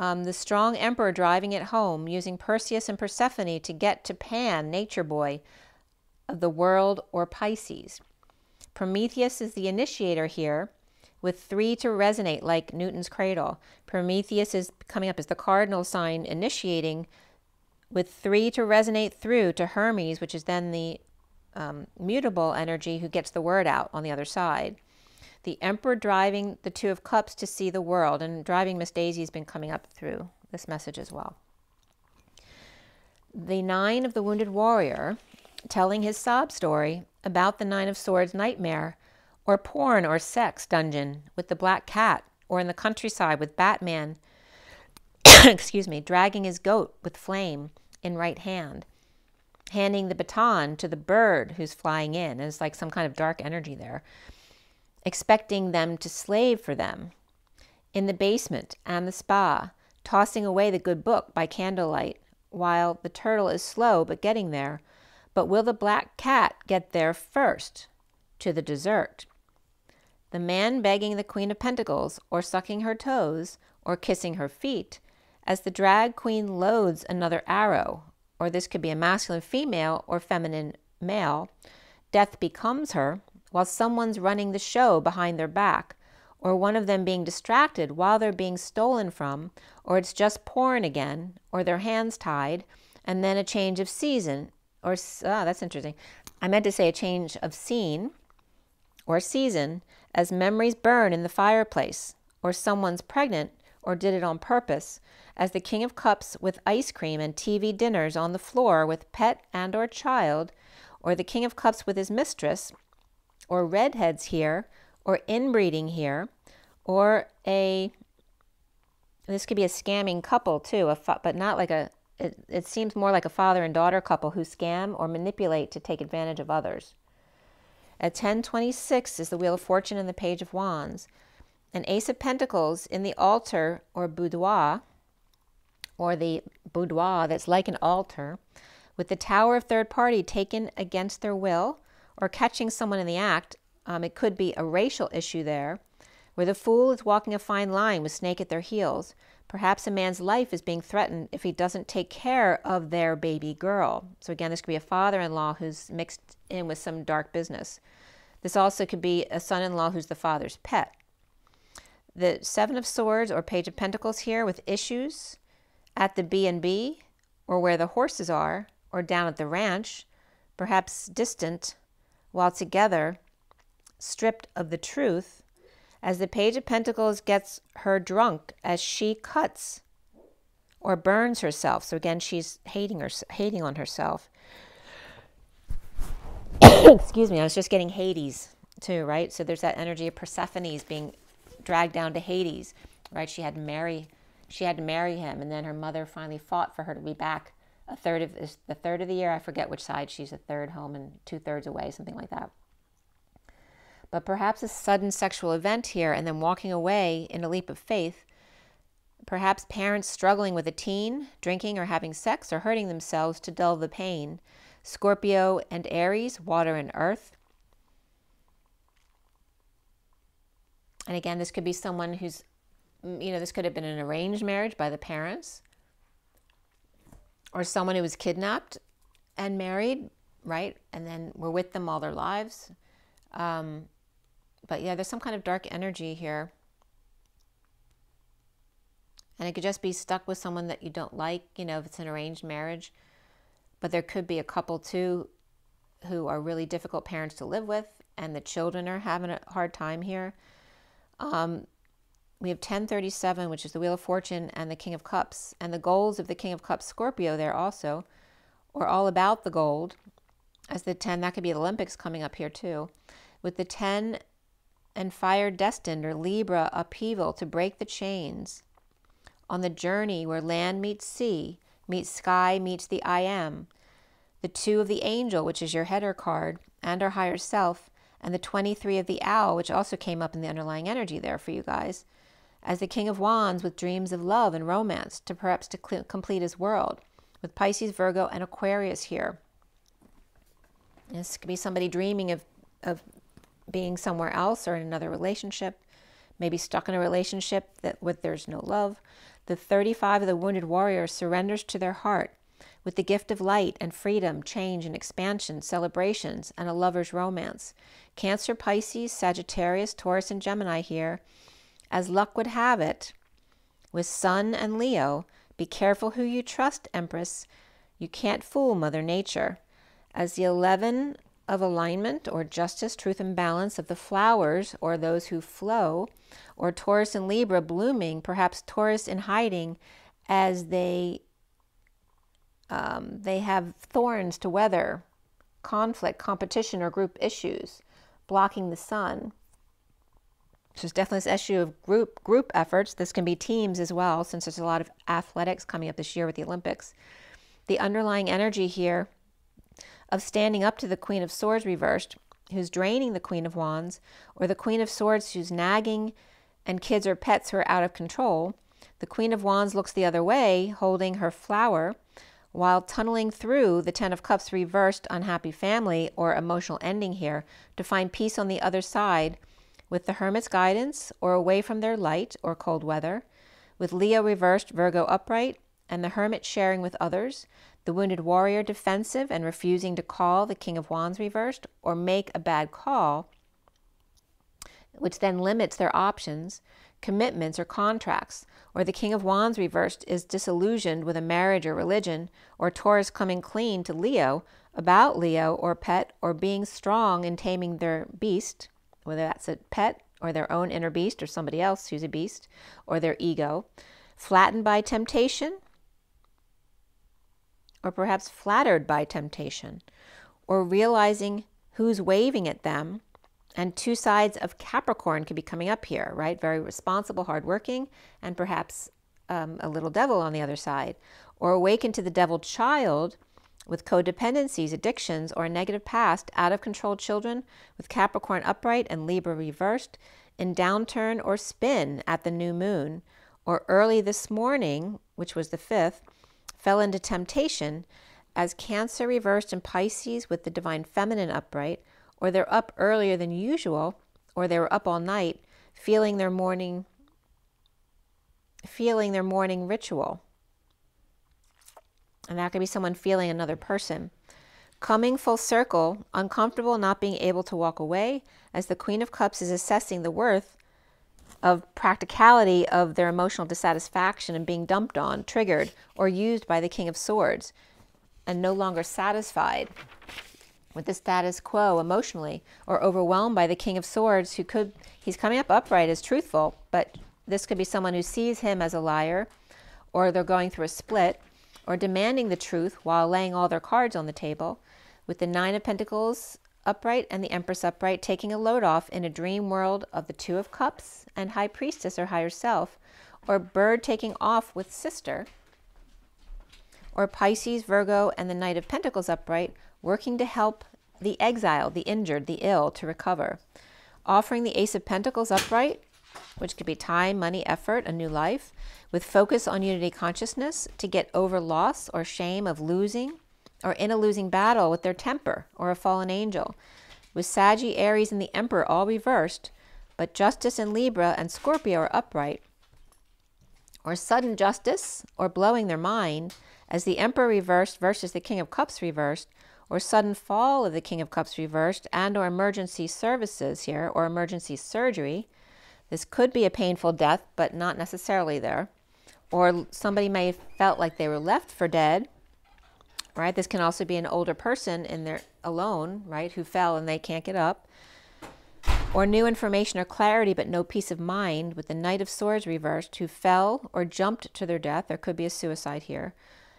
Um, the strong emperor driving it home, using Perseus and Persephone to get to Pan, nature boy of the world or Pisces. Prometheus is the initiator here, with three to resonate like Newton's cradle. Prometheus is coming up as the cardinal sign, initiating with three to resonate through to Hermes, which is then the um, mutable energy who gets the word out on the other side. The emperor driving the two of cups to see the world, and driving Miss Daisy has been coming up through this message as well. The nine of the wounded warrior telling his sob story about the nine of swords nightmare, or porn or sex dungeon with the black cat, or in the countryside with Batman, excuse me, dragging his goat with flame in right hand, handing the baton to the bird who's flying in. And it's like some kind of dark energy there. Expecting them to slave for them. in the basement and the spa, tossing away the good book by candlelight, while the turtle is slow but getting there. But will the black cat get there first? To the dessert. The man begging the Queen of Pentacles, or sucking her toes, or kissing her feet, as the drag queen loads another arrow, or this could be a masculine female or feminine male, death becomes her, while someone's running the show behind their back, or one of them being distracted while they're being stolen from, or it's just porn again, or their hands tied, and then a change of season, or, ah, that's interesting. I meant to say a change of scene, or season, as memories burn in the fireplace, or someone's pregnant, or did it on purpose, as the King of Cups with ice cream and T V dinners on the floor with pet and or child, or the King of Cups with his mistress, or redheads here, or inbreeding here, or a, this could be a scamming couple too, a fa but not like a, it, it seems more like a father and daughter couple who scam or manipulate to take advantage of others. At ten twenty-six is the Wheel of Fortune and the Page of Wands. An Ace of Pentacles in the altar or boudoir, or the boudoir that's like an altar, with the Tower of Third Party taken against their will, or catching someone in the act. Um, it could be a racial issue there, where the fool is walking a fine line with snake at their heels. Perhaps a man's life is being threatened if he doesn't take care of their baby girl. So again, this could be a father-in-law who's mixed in with some dark business. This also could be a son-in-law who's the father's pet. The Seven of Swords or Page of Pentacles here with issues at the B and B, or where the horses are, or down at the ranch, perhaps distant while together, stripped of the truth, as the Page of Pentacles gets her drunk as she cuts or burns herself. So again, she's hating her, hating on herself. Excuse me, I was just getting Hades too, right? So there's that energy of Persephone's being dragged down to Hades, right? She had to marry, she had to marry him, and then her mother finally fought for her to be back a third of the third of the year. I forget which side she's a third home and two thirds away, something like that. But perhaps a sudden sexual event here and then walking away in a leap of faith. Perhaps parents struggling with a teen, drinking or having sex or hurting themselves to dull the pain. Scorpio and Aries, water and earth. And again, this could be someone who's, you know, this could have been an arranged marriage by the parents. Or someone who was kidnapped and married, right? And then were with them all their lives. Um, But yeah, there's some kind of dark energy here. And it could just be stuck with someone that you don't like, you know, if it's an arranged marriage. But there could be a couple too who are really difficult parents to live with, and the children are having a hard time here. Um, we have ten thirty-seven, which is the Wheel of Fortune and the King of Cups. And the goals of the King of Cups Scorpio there also, or all about the gold, as the ten, that could be the Olympics coming up here too, with the ten and fire destined, or Libra, upheaval to break the chains on the journey where land meets sea, meets sky, meets the I am. The two of the angel, which is your header card, and our higher self, and the twenty-three of the owl, which also came up in the underlying energy there for you guys, as the King of Wands with dreams of love and romance to perhaps to complete his world, with Pisces, Virgo, and Aquarius here. This could be somebody dreaming of, of being somewhere else or in another relationship, maybe stuck in a relationship that with there's no love. The thirty-five of the wounded warrior surrenders to their heart with the gift of light and freedom, change and expansion, celebrations, and a lover's romance. Cancer, Pisces, Sagittarius, Taurus, and Gemini here. As luck would have it, with Sun and Leo, be careful who you trust, Empress. You can't fool Mother Nature. As the eleven of alignment, or justice, truth, and balance, of the flowers, or those who flow, or Taurus and Libra blooming, perhaps Taurus in hiding as they um, they have thorns to weather, conflict, competition, or group issues, blocking the sun. So there's definitely this issue of group group efforts. This can be teams as well, since there's a lot of athletics coming up this year with the Olympics. The underlying energy here of standing up to the Queen of Swords reversed, who's draining the Queen of Wands, or the Queen of Swords who's nagging and kids or pets who are out of control, the Queen of Wands looks the other way, holding her flower, while tunneling through the Ten of Cups reversed unhappy family or emotional ending here to find peace on the other side with the Hermit's guidance or away from their light or cold weather, with Leo reversed Virgo upright and the Hermit sharing with others, the Wounded Warrior defensive and refusing to call the King of Wands reversed or make a bad call, which then limits their options, commitments, or contracts, or the King of Wands reversed is disillusioned with a marriage or religion, or Taurus coming clean to Leo about Leo or pet, or being strong in taming their beast, whether that's a pet or their own inner beast or somebody else who's a beast, or their ego, flattened by temptation, or perhaps flattered by temptation, or realizing who's waving at them. And two sides of Capricorn could be coming up here, right? Very responsible, hardworking, and perhaps um, a little devil on the other side. Or awaken to the devil child with codependencies, addictions, or a negative past, out of control children with Capricorn upright and Libra reversed, in downturn or spin at the new moon. Or early this morning, which was the fifth, fell into temptation as Cancer reversed in Pisces with the divine feminine upright, or they're up earlier than usual, or they were up all night, feeling their morning, feeling their morning ritual. And that could be someone feeling another person. Coming full circle, uncomfortable not being able to walk away, as the Queen of Cups is assessing the worth of practicality of their emotional dissatisfaction and being dumped on, triggered, or used by the King of Swords, and no longer satisfied with the status quo emotionally, or overwhelmed by the King of Swords, who could, he's coming up upright as truthful, but this could be someone who sees him as a liar, or they're going through a split, or demanding the truth while laying all their cards on the table, with the Nine of Pentacles upright and the Empress upright, taking a load off in a dream world of the Two of Cups and High Priestess or Higher Self, or Bird taking off with Sister, or Pisces, Virgo, and the Knight of Pentacles upright, working to help the exile, the injured, the ill to recover. Offering the Ace of Pentacles upright, which could be time, money, effort, a new life, with focus on unity consciousness to get over loss or shame of losing, or in a losing battle with their temper or a fallen angel. With Sagittarius, Aries, and the Emperor all reversed, but Justice in Libra and Scorpio are upright. Or sudden justice, or blowing their mind, as the Emperor reversed versus the King of Cups reversed, or sudden fall of the King of Cups reversed, and or emergency services here, or emergency surgery. This could be a painful death, but not necessarily there. Or somebody may have felt like they were left for dead, right? This can also be an older person in their alone, right, who fell and they can't get up. Or new information or clarity, but no peace of mind, with the Knight of Swords reversed, who fell or jumped to their death. There could be a suicide here,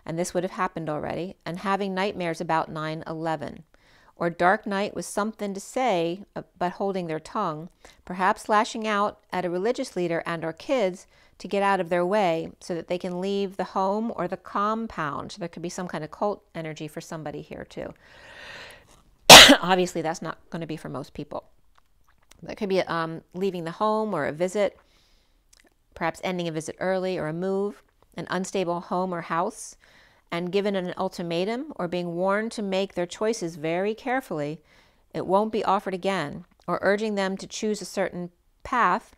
and this would have happened already, and having nightmares about nine eleven. Or Dark Night with something to say, but holding their tongue, perhaps lashing out at a religious leader and or kids to get out of their way so that they can leave the home or the compound. So there could be some kind of cult energy for somebody here too. Obviously, that's not going to be for most people. That could be um, leaving the home or a visit, perhaps ending a visit early or a move, an unstable home or house, and given an ultimatum or being warned to make their choices very carefully, it won't be offered again, or urging them to choose a certain path,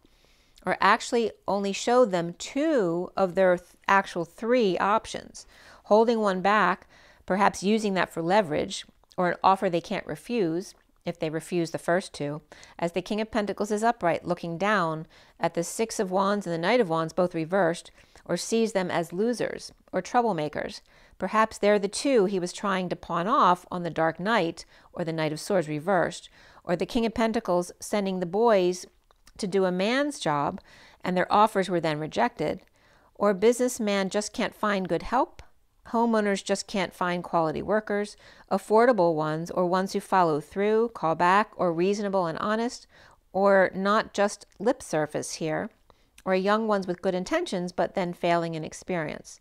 or actually only show them two of their th- actual three options, holding one back, perhaps using that for leverage, or an offer they can't refuse if they refuse the first two, as the King of Pentacles is upright, looking down at the Six of Wands and the Knight of Wands, both reversed, or sees them as losers or troublemakers. Perhaps they're the two he was trying to pawn off on the Dark Knight or the Knight of Swords reversed, or the King of Pentacles sending the boys to do a man's job and their offers were then rejected, or businessman just can't find good help, homeowners just can't find quality workers, affordable ones or ones who follow through, call back, or reasonable and honest, or not just lip service here, or young ones with good intentions, but then failing in experience.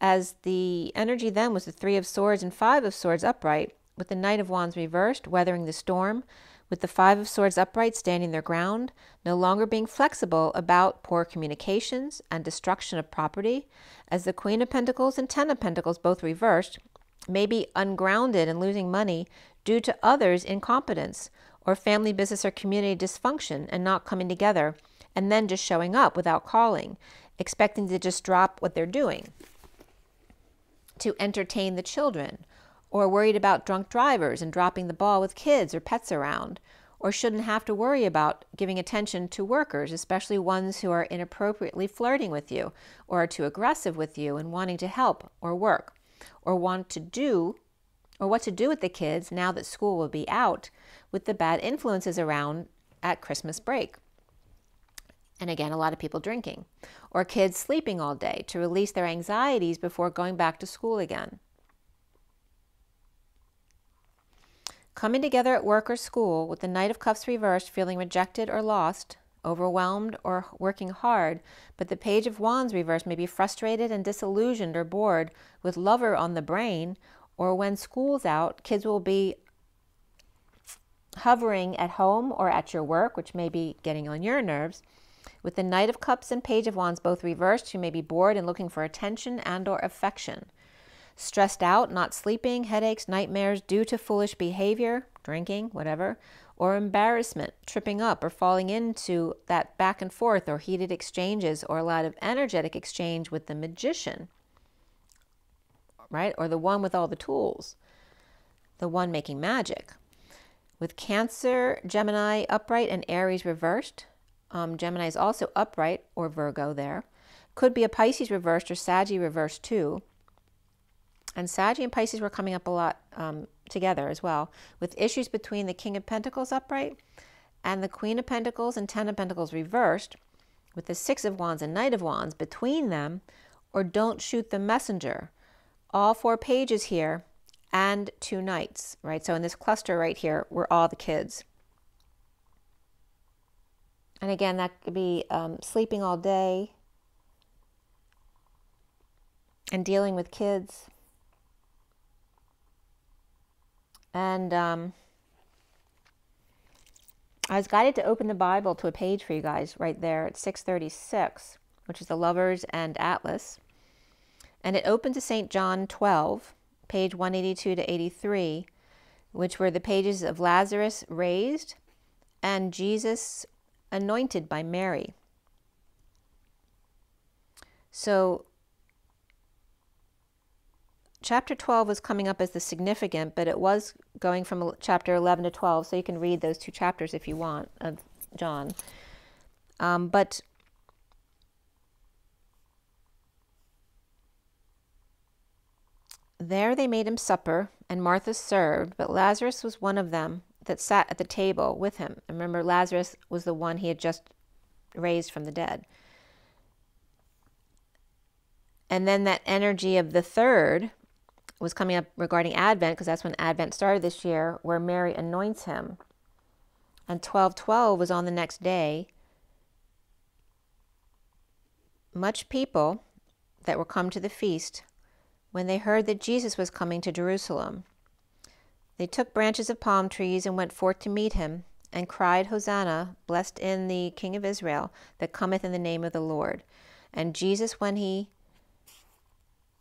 As the energy then was the Three of Swords and Five of Swords upright, with the Knight of Wands reversed, weathering the storm, with the Five of Swords upright standing their ground, no longer being flexible about poor communications and destruction of property, as the Queen of Pentacles and Ten of Pentacles, both reversed, may be ungrounded and losing money due to others' incompetence or family, business, or community dysfunction and not coming together, and then just showing up without calling, expecting to just drop what they're doing to entertain the children, or worried about drunk drivers and dropping the ball with kids or pets around, or shouldn't have to worry about giving attention to workers, especially ones who are inappropriately flirting with you or are too aggressive with you and wanting to help or work, or want to do or what to do with the kids now that school will be out with the bad influences around at Christmas break. And again, a lot of people drinking, or kids sleeping all day to release their anxieties before going back to school again. Coming together at work or school with the Knight of Cups reversed, feeling rejected or lost, overwhelmed or working hard, but the Page of Wands reversed may be frustrated and disillusioned or bored with lover on the brain, or when school's out, kids will be hovering at home or at your work, which may be getting on your nerves. With the Knight of Cups and Page of Wands both reversed, you may be bored and looking for attention and or affection. Stressed out, not sleeping, headaches, nightmares due to foolish behavior, drinking, whatever, or embarrassment, tripping up or falling into that back and forth or heated exchanges or a lot of energetic exchange with the Magician, right? Or the one with all the tools, the one making magic. With Cancer, Gemini upright and Aries reversed. Um, Gemini is also upright, or Virgo there. Could be a Pisces reversed or Saggy reversed too. And Saggy and Pisces were coming up a lot um, together as well, with issues between the King of Pentacles upright and the Queen of Pentacles and Ten of Pentacles reversed, with the Six of Wands and Knight of Wands between them, or don't shoot the messenger. All four pages here and two knights, right? So in this cluster right here were all the kids. And again, that could be um, sleeping all day and dealing with kids. And um, I was guided to open the Bible to a page for you guys right there at six thirty-six, which is the Lovers and Atlas. And it opened to Saint John twelve, page one eighty-two to eighty-three, which were the pages of Lazarus raised and Jesus anointed by Mary. So chapter twelve was coming up as the significant, but it was going from chapter eleven to twelve, so you can read those two chapters if you want of John. Um, but there they made him supper, and Martha served, but Lazarus was one of them that sat at the table with him. And remember, Lazarus was the one he had just raised from the dead. And then that energy of the third was coming up regarding Advent, because that's when Advent started this year, where Mary anoints him. And twelve twelve was on the next day. Much people that were come to the feast, when they heard that Jesus was coming to Jerusalem, they took branches of palm trees and went forth to meet him, and cried, Hosanna, blessed in the King of Israel, that cometh in the name of the Lord. And Jesus, when he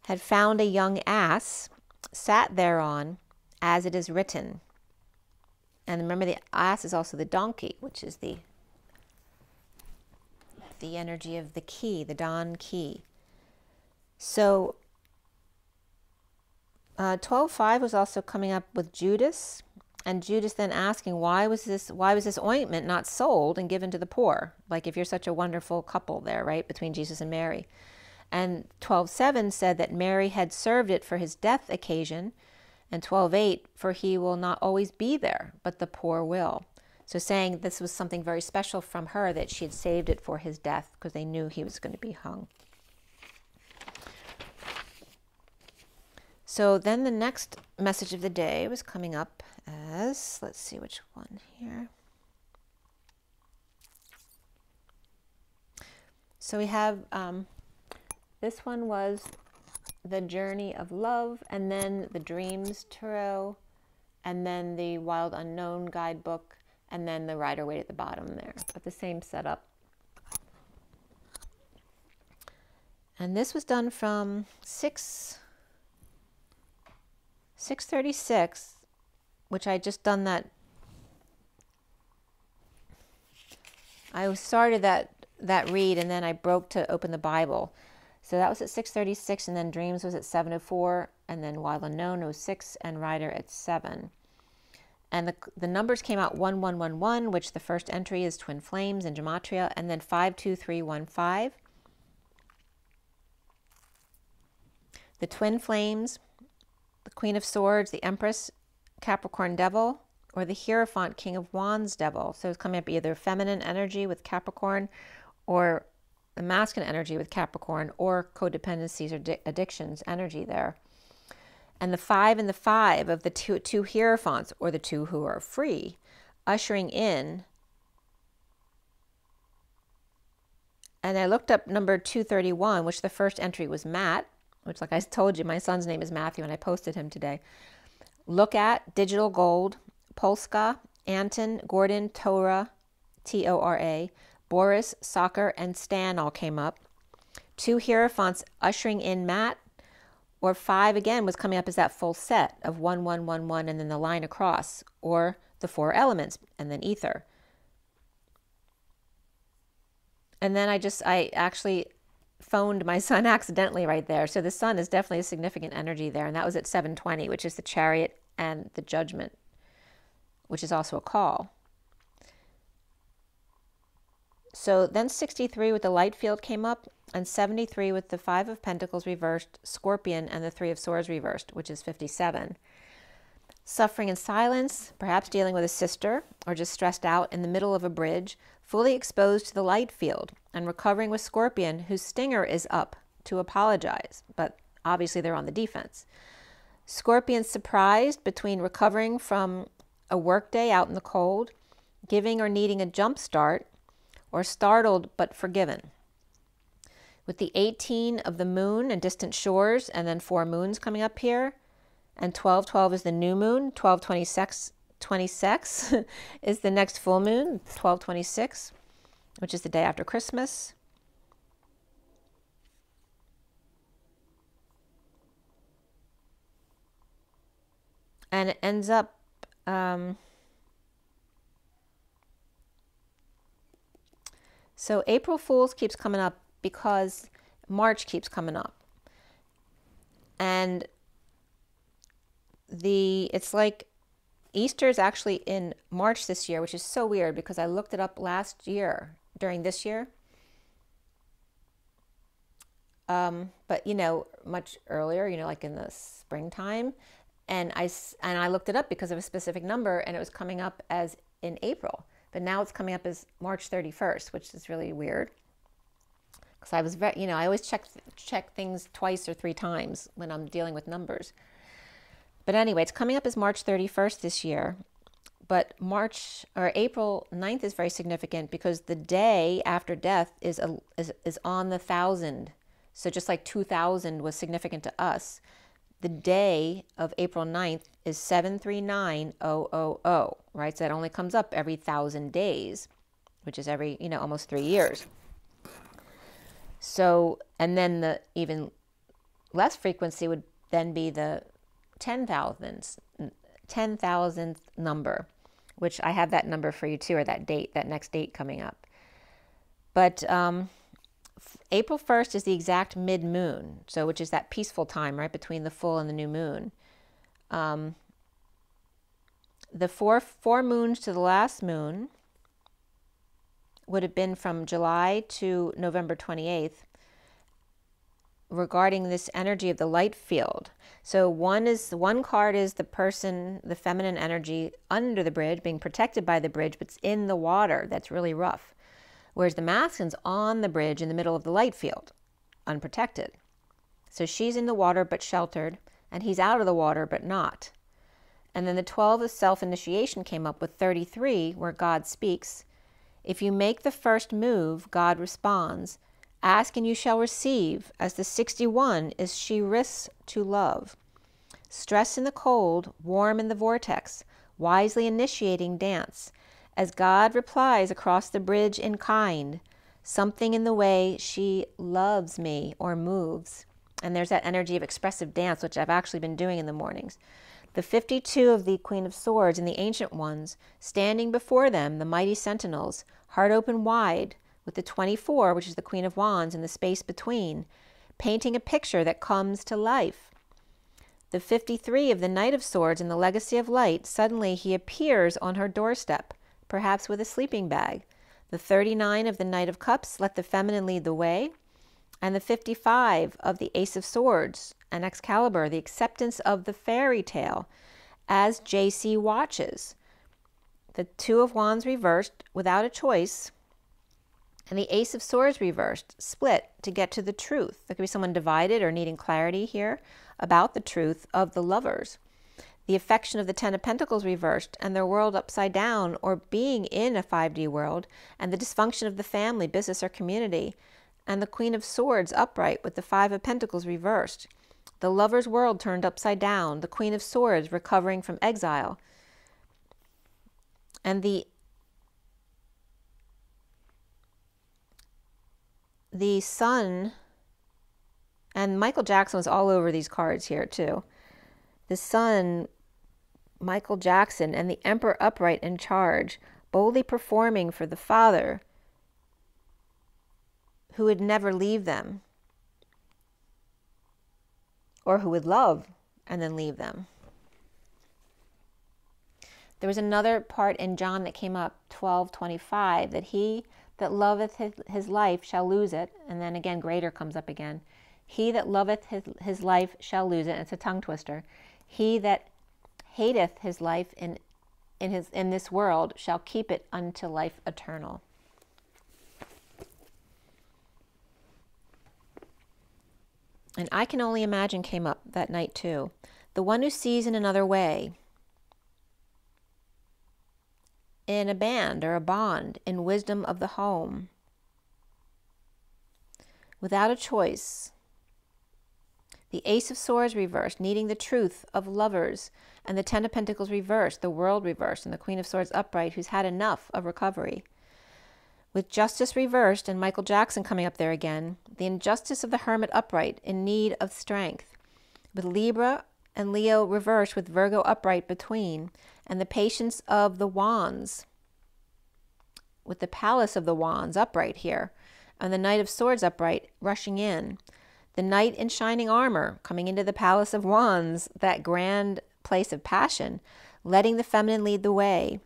had found a young ass, sat thereon, as it is written. And remember, the ass is also the donkey, which is the, the energy of the key, the Don key. So Uh, twelve five was also coming up with Judas, and Judas then asking, why was this why was this ointment not sold and given to the poor? Like, if you're such a wonderful couple there, right, between Jesus and Mary. And twelve seven said that Mary had served it for his death occasion, and twelve eight, for he will not always be there, but the poor will. So saying this was something very special from her, that she had saved it for his death, because they knew he was going to be hung. So then the next message of the day was coming up as, let's see which one here. So we have, um, this one was the Journey of Love, and then the Dreams Tarot, and then the Wild Unknown Guidebook, and then the rider weight at the bottom there, but the same setup. And this was done from six thirty-six, which I just done that. I started that that read and then I broke to open the Bible. So that was at six thirty-six, and then Dreams was at seven oh four, and then Wild Unknown was six, and Rider at seven. And the, the numbers came out one one one one, which the first entry is Twin Flames in gematria, and then five two three one five. The Twin Flames, the Queen of Swords, the Empress, Capricorn Devil, or the Hierophant, King of Wands Devil. So it's coming up either feminine energy with Capricorn, or the masculine energy with Capricorn, or codependencies or addictions energy there. And the five and the five of the two, two Hierophants, or the two who are free, ushering in. And I looked up number two thirty-one, which the first entry was Matt, which, like I told you, my son's name is Matthew, and I posted him today. Look at, Digital Gold, Polska, Anton, Gordon, Torah, T O R A, Boris, Soccer, and Stan all came up. Two Hierophants ushering in Matt, or five again was coming up as that full set of one, one, one, one, and then the line across, or the four elements, and then ether. And then I just, I actually phoned my son accidentally right there. So the sun is definitely a significant energy there, and that was at seven twenty, which is the Chariot and the Judgment, which is also a call. So then sixty-three with the light field came up, and seventy-three with the five of pentacles reversed, scorpion, and the three of swords reversed, which is fifty-seven. Suffering in silence, perhaps dealing with a sister or just stressed out in the middle of a bridge, fully exposed to the light field, and recovering with scorpion, whose stinger is up to apologize, but obviously they're on the defense. Scorpion surprised between recovering from a workday out in the cold, giving or needing a jump start, or startled but forgiven. With the eighteen of the moon and distant shores, and then four moons coming up here, and twelve twelve is the new moon, twelve twenty-six is the next full moon, twelve twenty-six, which is the day after Christmas. And it ends up Um, so April Fool's keeps coming up because March keeps coming up, and the it's like Easter is actually in March this year, which is so weird because I looked it up last year during this year, um, but you know, much earlier, you know, like in the springtime. And I, and I looked it up because of a specific number, and it was coming up as in April. But now it's coming up as March thirty-first, which is really weird. Because I was, very, you know, I always check, check things twice or three times when I'm dealing with numbers. But anyway, it's coming up as March thirty-first this year. But March or April ninth is very significant because the day after death is, a, is, is on the thousand. So just like two thousand was significant to us, the day of April ninth is seven three nine thousand, right? So that only comes up every thousand days, which is every, you know, almost three years. So, and then the even less frequency would then be the ten thousandth number, which I have that number for you too, or that date, that next date coming up. But, um, April first is the exact mid-moon, so which is that peaceful time, right, between the full and the new moon. Um, the four, four moons to the last moon would have been from July to November twenty-eighth regarding this energy of the light field. So one is one card is the person, the feminine energy under the bridge, being protected by the bridge, but it's in the water. That's really rough. Whereas the masculine's on the bridge in the middle of the light field, unprotected. So she's in the water but sheltered, and he's out of the water but not. And then the twelve of self-initiation came up with thirty-three, where God speaks. If you make the first move, God responds. Ask and you shall receive, as the sixty-one is she risks to love. Stress in the cold, warm in the vortex, wisely initiating dance. as God replies across the bridge in kind. Something in the way she loves me or moves. And there's that energy of expressive dance, which I've actually been doing in the mornings. The fifty-two of the Queen of Swords and the Ancient Ones, standing before them, the mighty sentinels, heart open wide, with the twenty-four, which is the Queen of Wands, and the space between, painting a picture that comes to life. The fifty-three of the Knight of Swords and the Legacy of Light, suddenly he appears on her doorstep, perhaps with a sleeping bag. The thirty-nine of the Knight of Cups, let the feminine lead the way. And the fifty-five of the Ace of Swords and Excalibur, the acceptance of the fairy tale as J C watches. The Two of Wands reversed without a choice, and the Ace of Swords reversed, split to get to the truth. There could be someone divided or needing clarity here about the truth of the lovers. The affection of the Ten of Pentacles reversed, and their world upside down, or being in a five D world, and the dysfunction of the family, business, or community, and the Queen of Swords upright with the Five of Pentacles reversed. The lover's world turned upside down, the Queen of Swords recovering from exile, and the the Sun, and Michael Jackson was all over these cards here too. The Sun, Michael Jackson, and the Emperor upright in charge, boldly performing for the Father who would never leave them, or who would love and then leave them. There was another part in John that came up, twelve twenty-five, that he that loveth his life shall lose it. And then again, greater comes up again. He that loveth his, his life shall lose it. And it's a tongue twister. He that hateth his life in, in, his, in this world shall keep it unto life eternal. And I Can Only Imagine came up that night too. The one who sees in another way, in a band or a bond, in wisdom of the home, without a choice. The Ace of Swords reversed, needing the truth of lovers, and the Ten of Pentacles reversed, the world reversed, and the Queen of Swords upright, who's had enough of recovery. With justice reversed and Michael Jackson coming up there again, the injustice of the hermit upright in need of strength, with Libra and Leo reversed with Virgo upright between, and the patience of the wands, with the palace of the wands upright here, and the Knight of Swords upright rushing in. The knight in shining armor coming into the palace of wands, that grand place of passion, letting the feminine lead the way.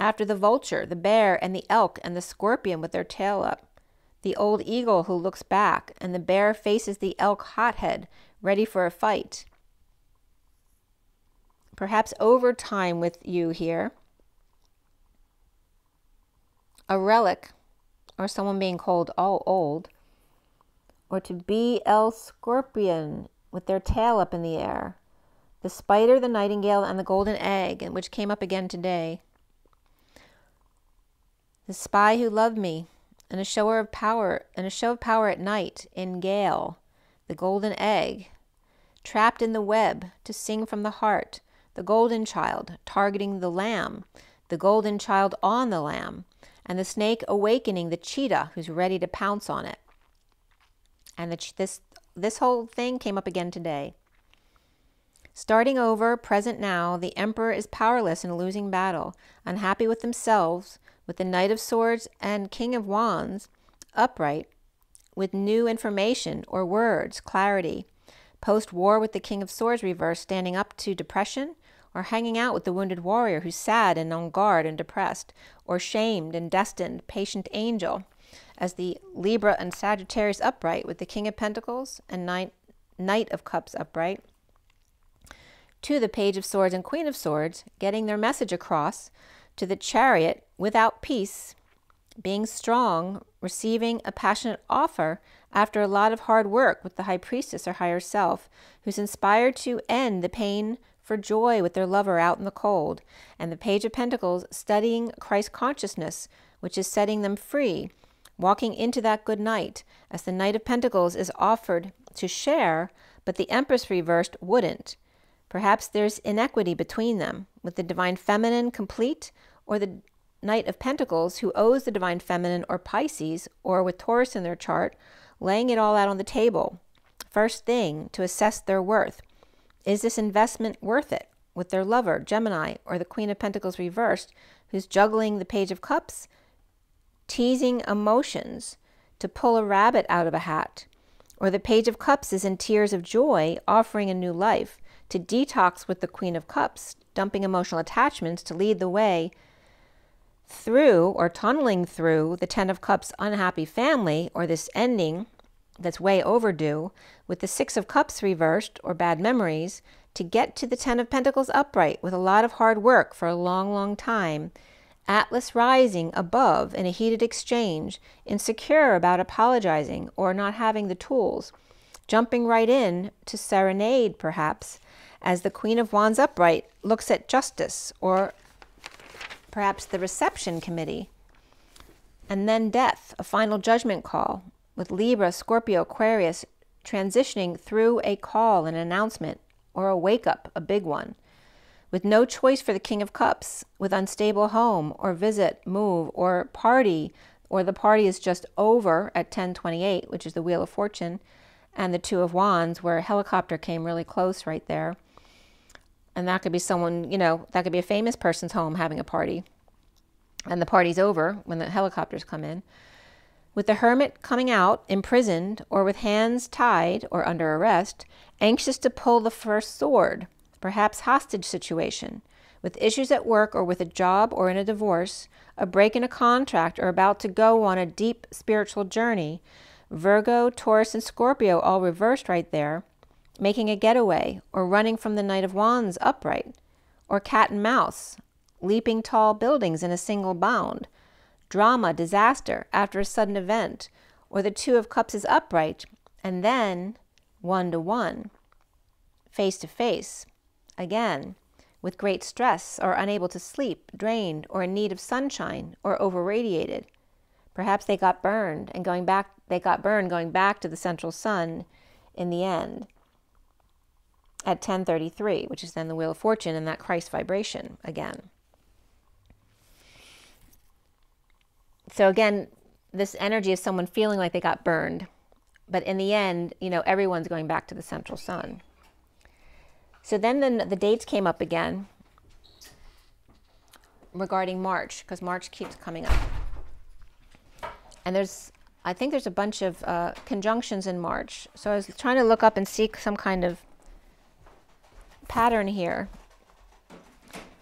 After the vulture, the bear, and the elk, and the scorpion with their tail up. The old eagle who looks back, and the bear faces the elk hothead, ready for a fight. Perhaps overtime with you here. A relic, or someone being called all old. Or to be el scorpion with their tail up in the air. The spider, the nightingale, and the golden egg, which came up again today. The spy who loved me, and a shower of power, and a show of power at night, in gale, the golden egg, trapped in the web, to sing from the heart, the golden child, targeting the lamb, the golden child on the lamb, and the snake awakening the cheetah, who's ready to pounce on it. And the, this, this whole thing came up again today. Starting over, present now, the Emperor is powerless in a losing battle, unhappy with themselves, with the Knight of Swords and King of Wands upright, with new information or words, clarity. Post-war with the King of Swords reversed, standing up to depression, or hanging out with the wounded warrior who's sad and on guard and depressed, or shamed and destined, patient angel, as the Libra and Sagittarius upright, with the King of Pentacles and Knight of Cups upright, to the Page of Swords and Queen of Swords, getting their message across, to the Chariot without peace, being strong, receiving a passionate offer after a lot of hard work with the High Priestess or higher self, who's inspired to end the pain for joy with their lover out in the cold, and the Page of Pentacles studying Christ consciousness, which is setting them free, walking into that good night, as the Knight of Pentacles is offered to share, but the Empress reversed wouldn't. Perhaps there's inequity between them, with the divine feminine complete, or the Knight of Pentacles who owes the Divine Feminine or Pisces, or with Taurus in their chart, laying it all out on the table. First thing, to assess their worth. Is this investment worth it? With their lover, Gemini, or the Queen of Pentacles reversed, who's juggling the Page of Cups, teasing emotions to pull a rabbit out of a hat. Or the Page of Cups is in tears of joy, offering a new life, to detox with the Queen of Cups, dumping emotional attachments to lead the way through or tunneling through the Ten of Cups unhappy family, or this ending that's way overdue, with the Six of Cups reversed or bad memories, to get to the Ten of Pentacles upright with a lot of hard work for a long, long time. Atlas rising above in a heated exchange, insecure about apologizing or not having the tools, jumping right in to serenade perhaps, as the Queen of Wands upright looks at justice or perhaps the reception committee. And then death, a final judgment call, with Libra, Scorpio, Aquarius transitioning through a call, an announcement, or a wake-up, a big one, with no choice for the King of Cups, with unstable home, or visit, move, or party, or the party is just over at ten twenty-eight, which is the Wheel of Fortune, and the Two of Wands, where a helicopter came really close right there. And that could be someone, you know, that could be a famous person's home having a party. And the party's over when the helicopters come in. With the Hermit coming out, imprisoned, or with hands tied, or under arrest, anxious to pull the first sword, perhaps hostage situation, with issues at work or with a job or in a divorce, a break in a contract, or about to go on a deep spiritual journey. Virgo, Taurus, and Scorpio all reversed right there, making a getaway, or running from the Knight of Wands upright, or cat and mouse, leaping tall buildings in a single bound, drama, disaster after a sudden event, or the Two of Cups is upright, and then one-to-one, face-to-face, again, with great stress, or unable to sleep, drained, or in need of sunshine, or over-radiated. Perhaps they got burned, and going back, they got burned going back to the central sun in the end, at ten thirty-three, which is then the Wheel of Fortune and that Christ vibration again. So again, this energy is someone feeling like they got burned. But in the end, you know, everyone's going back to the central sun. So then the, the dates came up again regarding March, because March keeps coming up. And there's, I think there's a bunch of uh, conjunctions in March. So I was trying to look up and seek some kind of pattern here,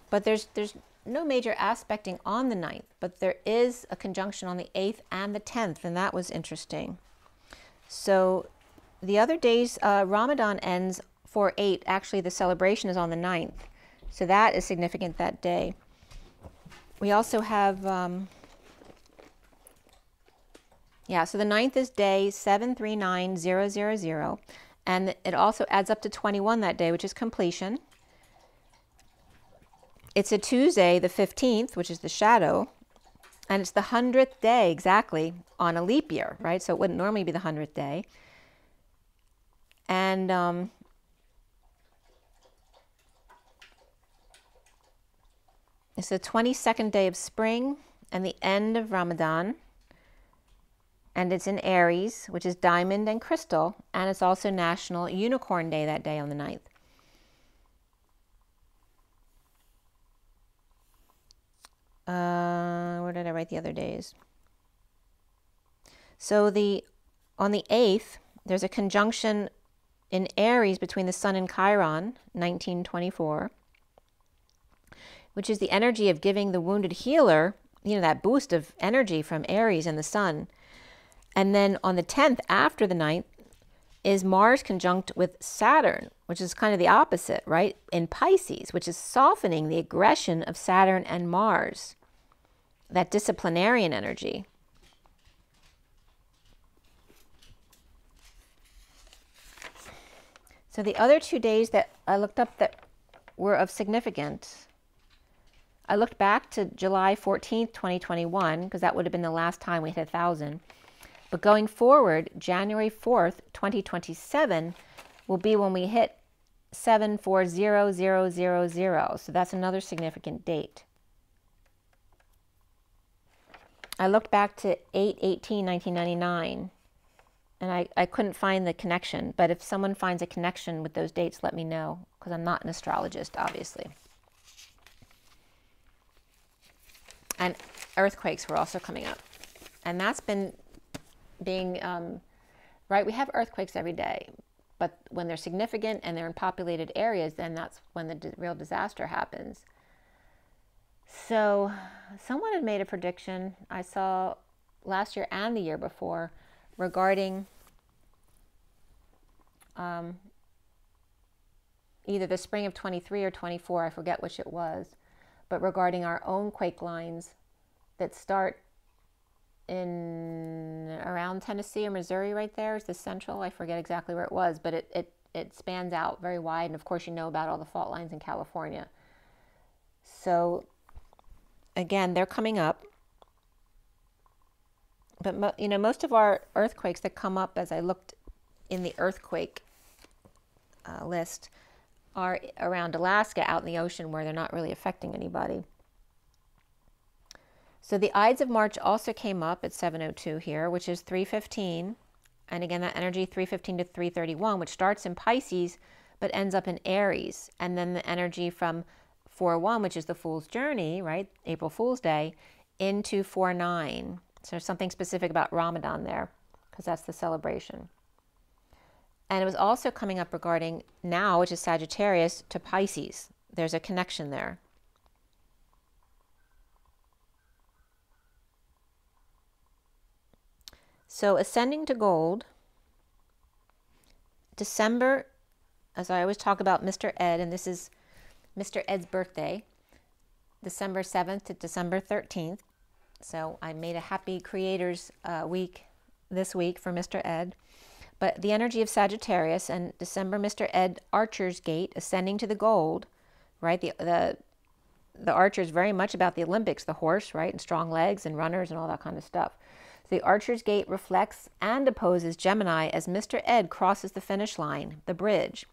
but there's there's no major aspecting on the ninth, but there is a conjunction on the eighth and the tenth, and that was interesting. So the other days, uh, Ramadan ends four eight. Actually, the celebration is on the ninth, so that is significant that day. We also have, um, yeah, so the ninth is day seven three nine zero zero zero. And it also adds up to twenty-one that day, which is completion. It's a Tuesday, the fifteenth, which is the shadow. And it's the hundredth day, exactly, on a leap year, right? So it wouldn't normally be the hundredth day. And um, it's the twenty-second day of spring and the end of Ramadan. And it's in Aries, which is diamond and crystal, and it's also National Unicorn Day that day on the ninth. Uh, where did I write the other days? So the on the eighth, there's a conjunction in Aries between the Sun and Chiron, nineteen twenty-four, which is the energy of giving the wounded healer, you know, that boost of energy from Aries and the Sun. And then on the tenth, after the ninth, is Mars conjunct with Saturn, which is kind of the opposite, right? In Pisces, which is softening the aggression of Saturn and Mars, that disciplinarian energy. So the other two days that I looked up that were of significance, I looked back to July fourteenth, twenty twenty-one, because that would have been the last time we hit one thousand. But going forward, January fourth, twenty twenty-seven, will be when we hit seven four zero zero zero zero. So that's another significant date. I looked back to eight eighteen nineteen ninety-nine, and I, I couldn't find the connection. But if someone finds a connection with those dates, let me know, because I'm not an astrologist, obviously. And earthquakes were also coming up. And that's been being, um, right, we have earthquakes every day. But when they're significant and they're in populated areas, then that's when the di- real disaster happens. So someone had made a prediction, I saw last year and the year before, regarding um, either the spring of twenty-three or twenty-four, I forget which it was, but regarding our own quake lines that start in around Tennessee or Missouri. Right there is the central, I forget exactly where it was, but it, it, it spans out very wide. And of course, you know about all the fault lines in California. So again, they're coming up. But mo you know, most of our earthquakes that come up, as I looked in the earthquake uh, list, are around Alaska, out in the ocean, where they're not really affecting anybody. So the Ides of March also came up at seven oh two here, which is three fifteen. And again, that energy three fifteen to three thirty-one, which starts in Pisces, but ends up in Aries. And then the energy from four one, which is the Fool's Journey, right? April Fool's Day, into four nine. So there's something specific about Ramadan there, because that's the celebration. And it was also coming up regarding now, which is Sagittarius, to Pisces. There's a connection there. So ascending to gold, December, as I always talk about Mister Ed, and this is Mister Ed's birthday, December seventh to December thirteenth. So I made a happy creators uh, week this week for Mister Ed. But the energy of Sagittarius and December, Mister Ed Archer's gate, ascending to the gold, right? The, the, the Archer is very much about the Olympics, the horse, right? And strong legs and runners and all that kind of stuff. So the Archer's gate reflects and opposes Gemini as Mister Ed crosses the finish line, the bridge,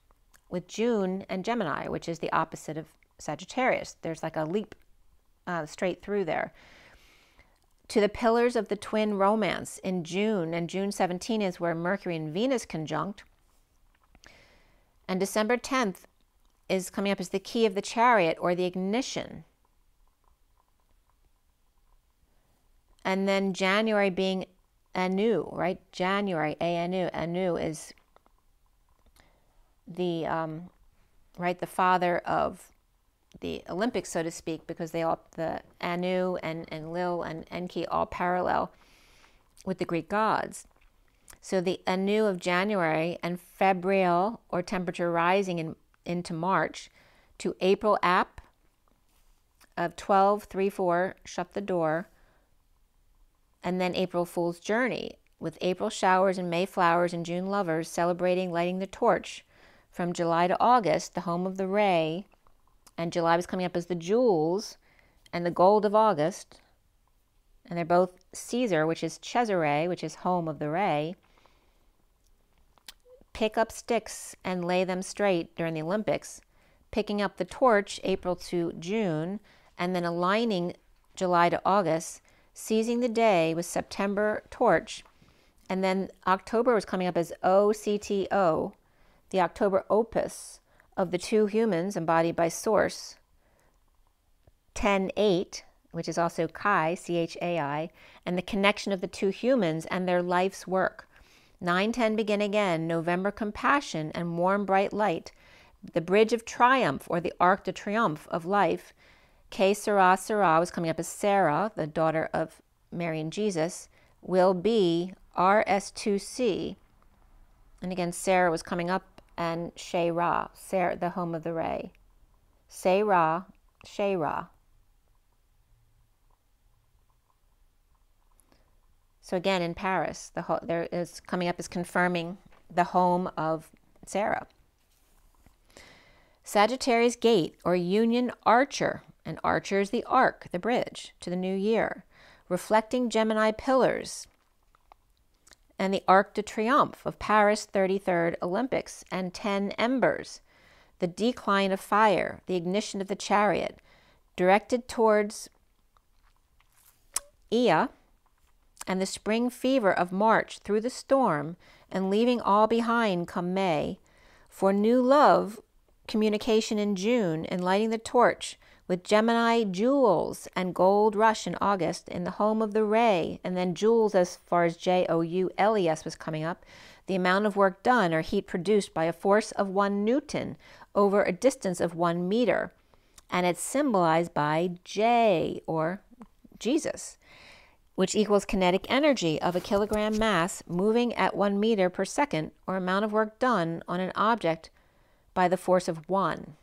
with June and Gemini, which is the opposite of Sagittarius. There's like a leap uh, straight through there. To the pillars of the twin romance in June, and June seventeenth is where Mercury and Venus conjunct. And December tenth is coming up as the key of the chariot, or the ignition. And then January being Anu, right? January, A N U. Anu is the, um, right, the father of the Olympics, so to speak, because they all, the Anu and, and Lil and Enki, all parallel with the Greek gods. So the Anu of January and Febrile, or temperature rising in, into March, to April Ap of twelve thirty-four, shut the door, and then April Fool's Journey, with April showers and May flowers and June lovers celebrating lighting the torch from July to August, the home of the ray. And July was coming up as the jewels and the gold of August. And they're both Caesar, which is Caesarea, which is home of the ray. Pick up sticks and lay them straight during the Olympics. Picking up the torch, April to June, and then aligning July to August. Seizing the day with September torch. And then October was coming up as O C T O, the October opus of the two humans embodied by source, ten eight, which is also Chi, C H A I, and the connection of the two humans and their life's work. nine ten begin again, November compassion and warm bright light, the bridge of triumph, or the Arc de Triomphe of life. K Sarah Sarah was coming up as Sarah, the daughter of Mary and Jesus, will be R S two C. And again, Sarah was coming up, and She-Ra, Sarah, the home of the ray. Se-Ra, She-Ra. So again, in Paris, the ho there is coming up as confirming the home of Sarah. Sagittarius gate, or Union Archer, and Archer is the arc, the bridge to the new year, reflecting Gemini pillars, and the Arc de Triomphe of Paris thirty-third Olympics, and ten embers, the decline of fire, the ignition of the chariot, directed towards Ea, and the spring fever of March through the storm, and leaving all behind come May, for new love communication in June, and lighting the torch with Gemini jewels and gold rush in August in the home of the ray, and then jewels as far as J O U L E S was coming up, the amount of work done or heat produced by a force of one Newton over a distance of one meter, and it's symbolized by J, or Jesus, which equals kinetic energy of a kilogram mass moving at one meter per second, or amount of work done on an object by the force of one.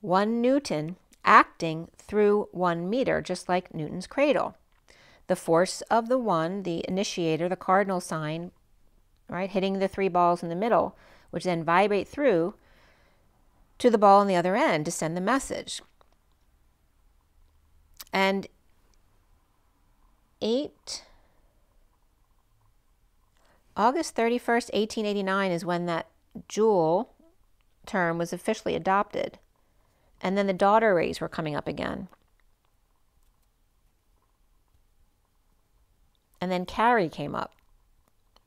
One Newton acting through one meter, just like Newton's cradle. The force of the one, the initiator, the cardinal sign, right, hitting the three balls in the middle, which then vibrate through to the ball on the other end to send the message. And eight, August thirty-first, eighteen eighty-nine is when that joule term was officially adopted. And then the daughter rays were coming up again. And then Carrie came up,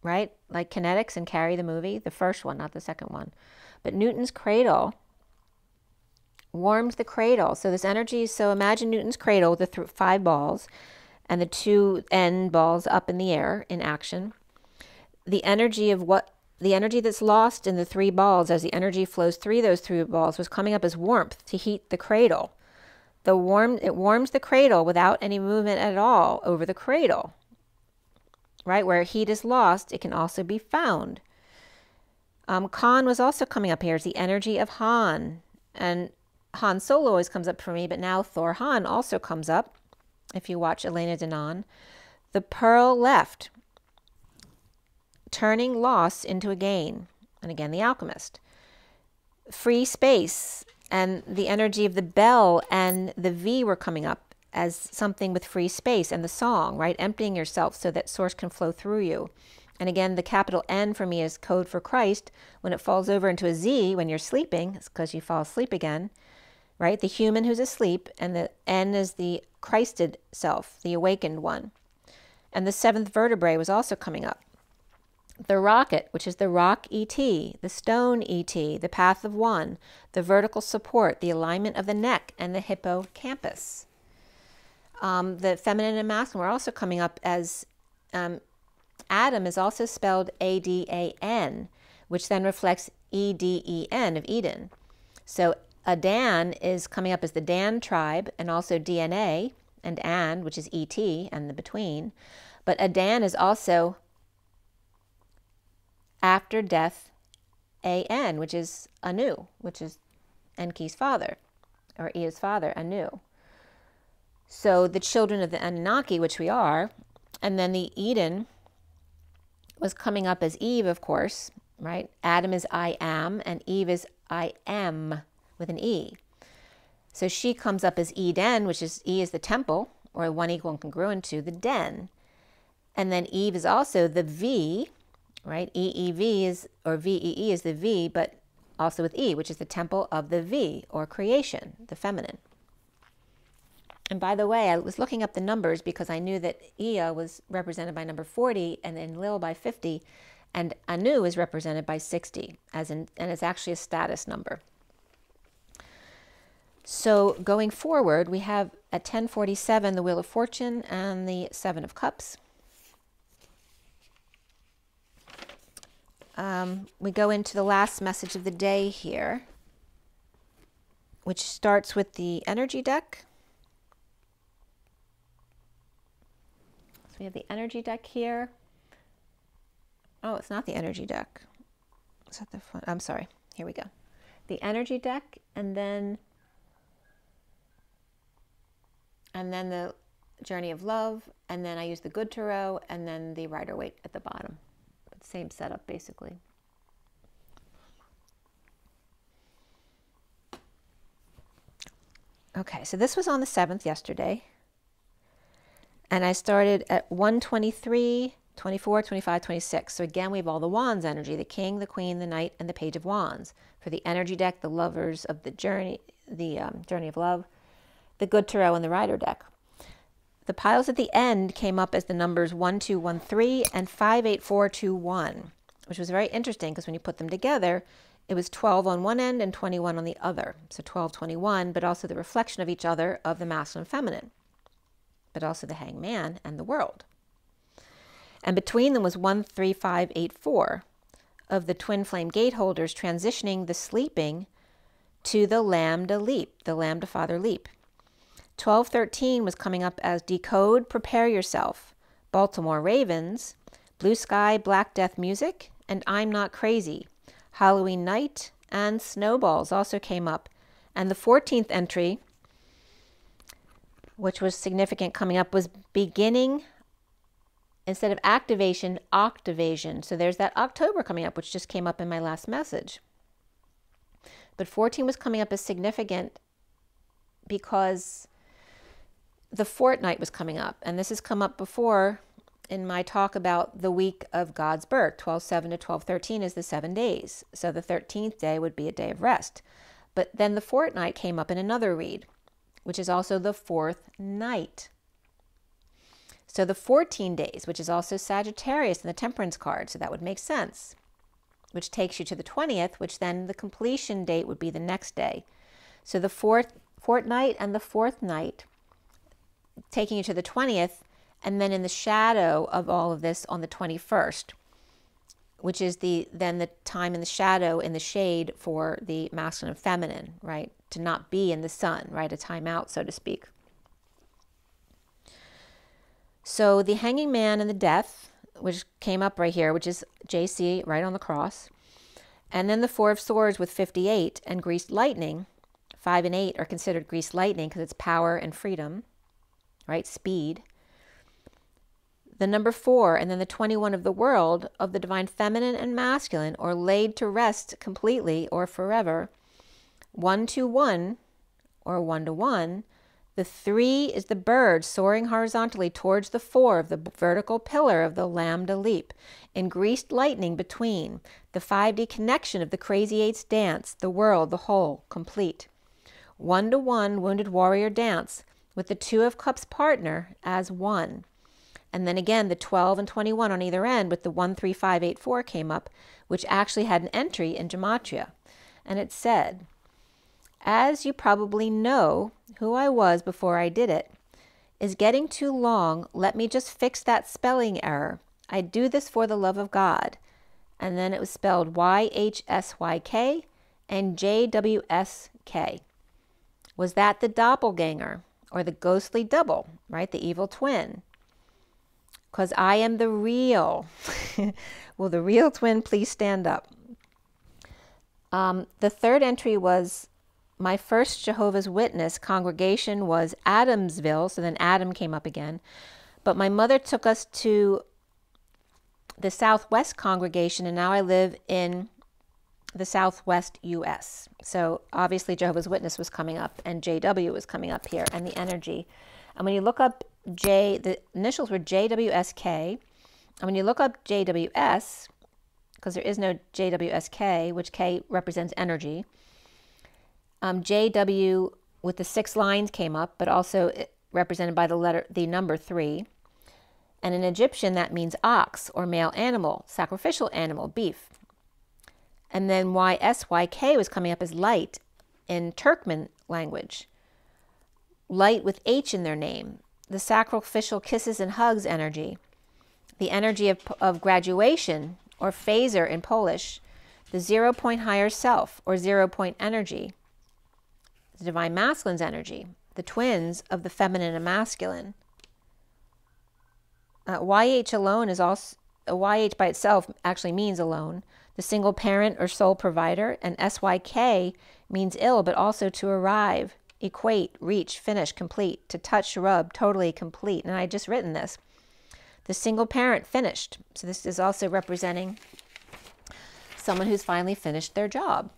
right? Like Kinetics and Carrie the movie, the first one, not the second one. But Newton's cradle warms the cradle. So this energy, so imagine Newton's cradle with the th five balls and the two end balls up in the air in action. The energy of what The energy that's lost in the three balls as the energy flows through those three balls was coming up as warmth to heat the cradle. The warm, it warms the cradle without any movement at all over the cradle. Right? Where heat is lost, it can also be found. Um, Khan was also coming up here as the energy of Han. And Han Solo always comes up for me, but now Thor Han also comes up, if you watch Elena Danon. The pearl left, turning loss into a gain, and again the alchemist. Free space and the energy of the bell and the V were coming up as something with free space, and the song, right, emptying yourself so that source can flow through you. And again, the capital N for me is code for Christ. When it falls over into a Z when you're sleeping, it's because you fall asleep again, right? The human who's asleep, and the N is the Christed self, the awakened one. And the seventh vertebrae was also coming up. The rocket, which is the rock E T, the stone E T, the path of one, the vertical support, the alignment of the neck, and the hippocampus. Um, the feminine and masculine were also coming up as um, Adam is also spelled A D A N, which then reflects E D E N of Eden. So Adan is coming up as the Dan tribe, and also D N A, and and, which is E T, and the between. But Adan is also after death, A N, which is Anu, which is Enki's father, or Ea's father, Anu. So the children of the Anunnaki, which we are, and then the Eden was coming up as Eve, of course, right? Adam is I am, and Eve is I am, with an E. So she comes up as Eden, which is E is the temple, or one equal and congruent to the den. And then Eve is also the V, right? E E V is, or V E E is the V, but also with E, which is the temple of the V, or creation, the feminine. And by the way, I was looking up the numbers because I knew that Ea was represented by number forty, and then Enlil by fifty, and Anu is represented by sixty, as in, and it's actually a status number. So going forward, we have at ten forty-seven the Wheel of Fortune and the Seven of Cups. Um, we go into the last message of the day here, which starts with the energy deck. So we have the energy deck here. Oh, it's not the energy deck. Is that the fun? I'm sorry. Here we go. The energy deck, and then and then the Journey of Love, and then I use the Good Tarot, and then the Rider-Waite at the bottom. Same setup, basically. Okay, so this was on the seventh yesterday, and I started at one twenty-three, twenty-four, twenty-five, twenty-six. So again, we have all the Wands energy, the King, the Queen, the Knight, and the Page of Wands. For the energy deck, the Lovers of the Journey, the um, Journey of Love, the Good Tarot, and the Rider deck. The piles at the end came up as the numbers one two one three and five eight four two one, which was very interesting because when you put them together, it was twelve on one end and twenty-one on the other. So twelve, twenty-one, but also the reflection of each other of the masculine and feminine, but also the hangman and the world. And between them was one three five eight four of the twin flame gateholders transitioning the sleeping to the lambda leap, the lambda father leap. twelve thirteen was coming up as decode, prepare yourself, Baltimore Ravens, blue sky, black death music, and I'm not crazy, Halloween night, and snowballs also came up. And the fourteenth entry, which was significant coming up, was beginning instead of activation, octavation. So there's that October coming up, which just came up in my last message. But fourteen was coming up as significant because the fortnight was coming up. And this has come up before in my talk about the week of God's birth. twelve seven to twelve thirteen is the seven days. So the thirteenth day would be a day of rest. But then the fortnight came up in another read, which is also the fourth night. So the fourteen days, which is also Sagittarius in the temperance card, so that would make sense, which takes you to the twentieth, which then the completion date would be the next day. So the fourth fortnight and the fourth night, taking you to the twentieth, and then in the shadow of all of this on the twenty-first, which is the then the time in the shadow, in the shade for the masculine and feminine, right? To not be in the sun, right? A time out, so to speak. So the hanging man and the death, which came up right here, which is J C right on the cross. And then the four of swords with fifty-eight and greased lightning. Five and eight are considered greased lightning because it's power and freedom, right? Speed. The number four and then the twenty-one of the world of the divine feminine and masculine, or laid to rest completely or forever. One to one or one to one. The three is the bird soaring horizontally towards the four of the vertical pillar of the lambda leap, in greased lightning between, the five D connection of the crazy eight's dance, the world, the whole, complete. One to one wounded warrior dance with the two of cups partner as one. And then again, the twelve and twenty-one on either end with the one three five eight four came up, which actually had an entry in Gematria. And it said, as you probably know, who I was before I did it is getting too long. Let me just fix that spelling error. I do this for the love of God. And then it was spelled Y H S Y K and J W S K. Was that the doppelganger or the ghostly double, right? The evil twin. Because I am the real. Will the real twin please stand up? Um, the third entry was, my first Jehovah's Witness congregation was Adamsville, so then Adam came up again. But my mother took us to the Southwest congregation, and now I live in the Southwest U S So obviously Jehovah's Witness was coming up, and J W was coming up here, and the energy. And when you look up J, the initials were J W S K, and when you look up J W S, because there is no J W S K, which K represents energy, Um, J W with the six lines came up, but also represented by the letter, the number three. And in Egyptian, that means ox or male animal, sacrificial animal, beef. And then Y S Y K was coming up as light in Turkmen language. Light with H in their name, the sacrificial kisses and hugs energy, the energy of, of graduation or phaser in Polish, the zero point higher self or zero point energy, the divine masculine's energy, the twins of the feminine and masculine. Uh, Y H alone is also, uh, Y H by itself actually means alone, the single parent or sole provider, and S Y K means ill, but also to arrive, equate, reach, finish, complete, to touch, rub, totally complete. And I just written this, the single parent finished. So this is also representing someone who's finally finished their job.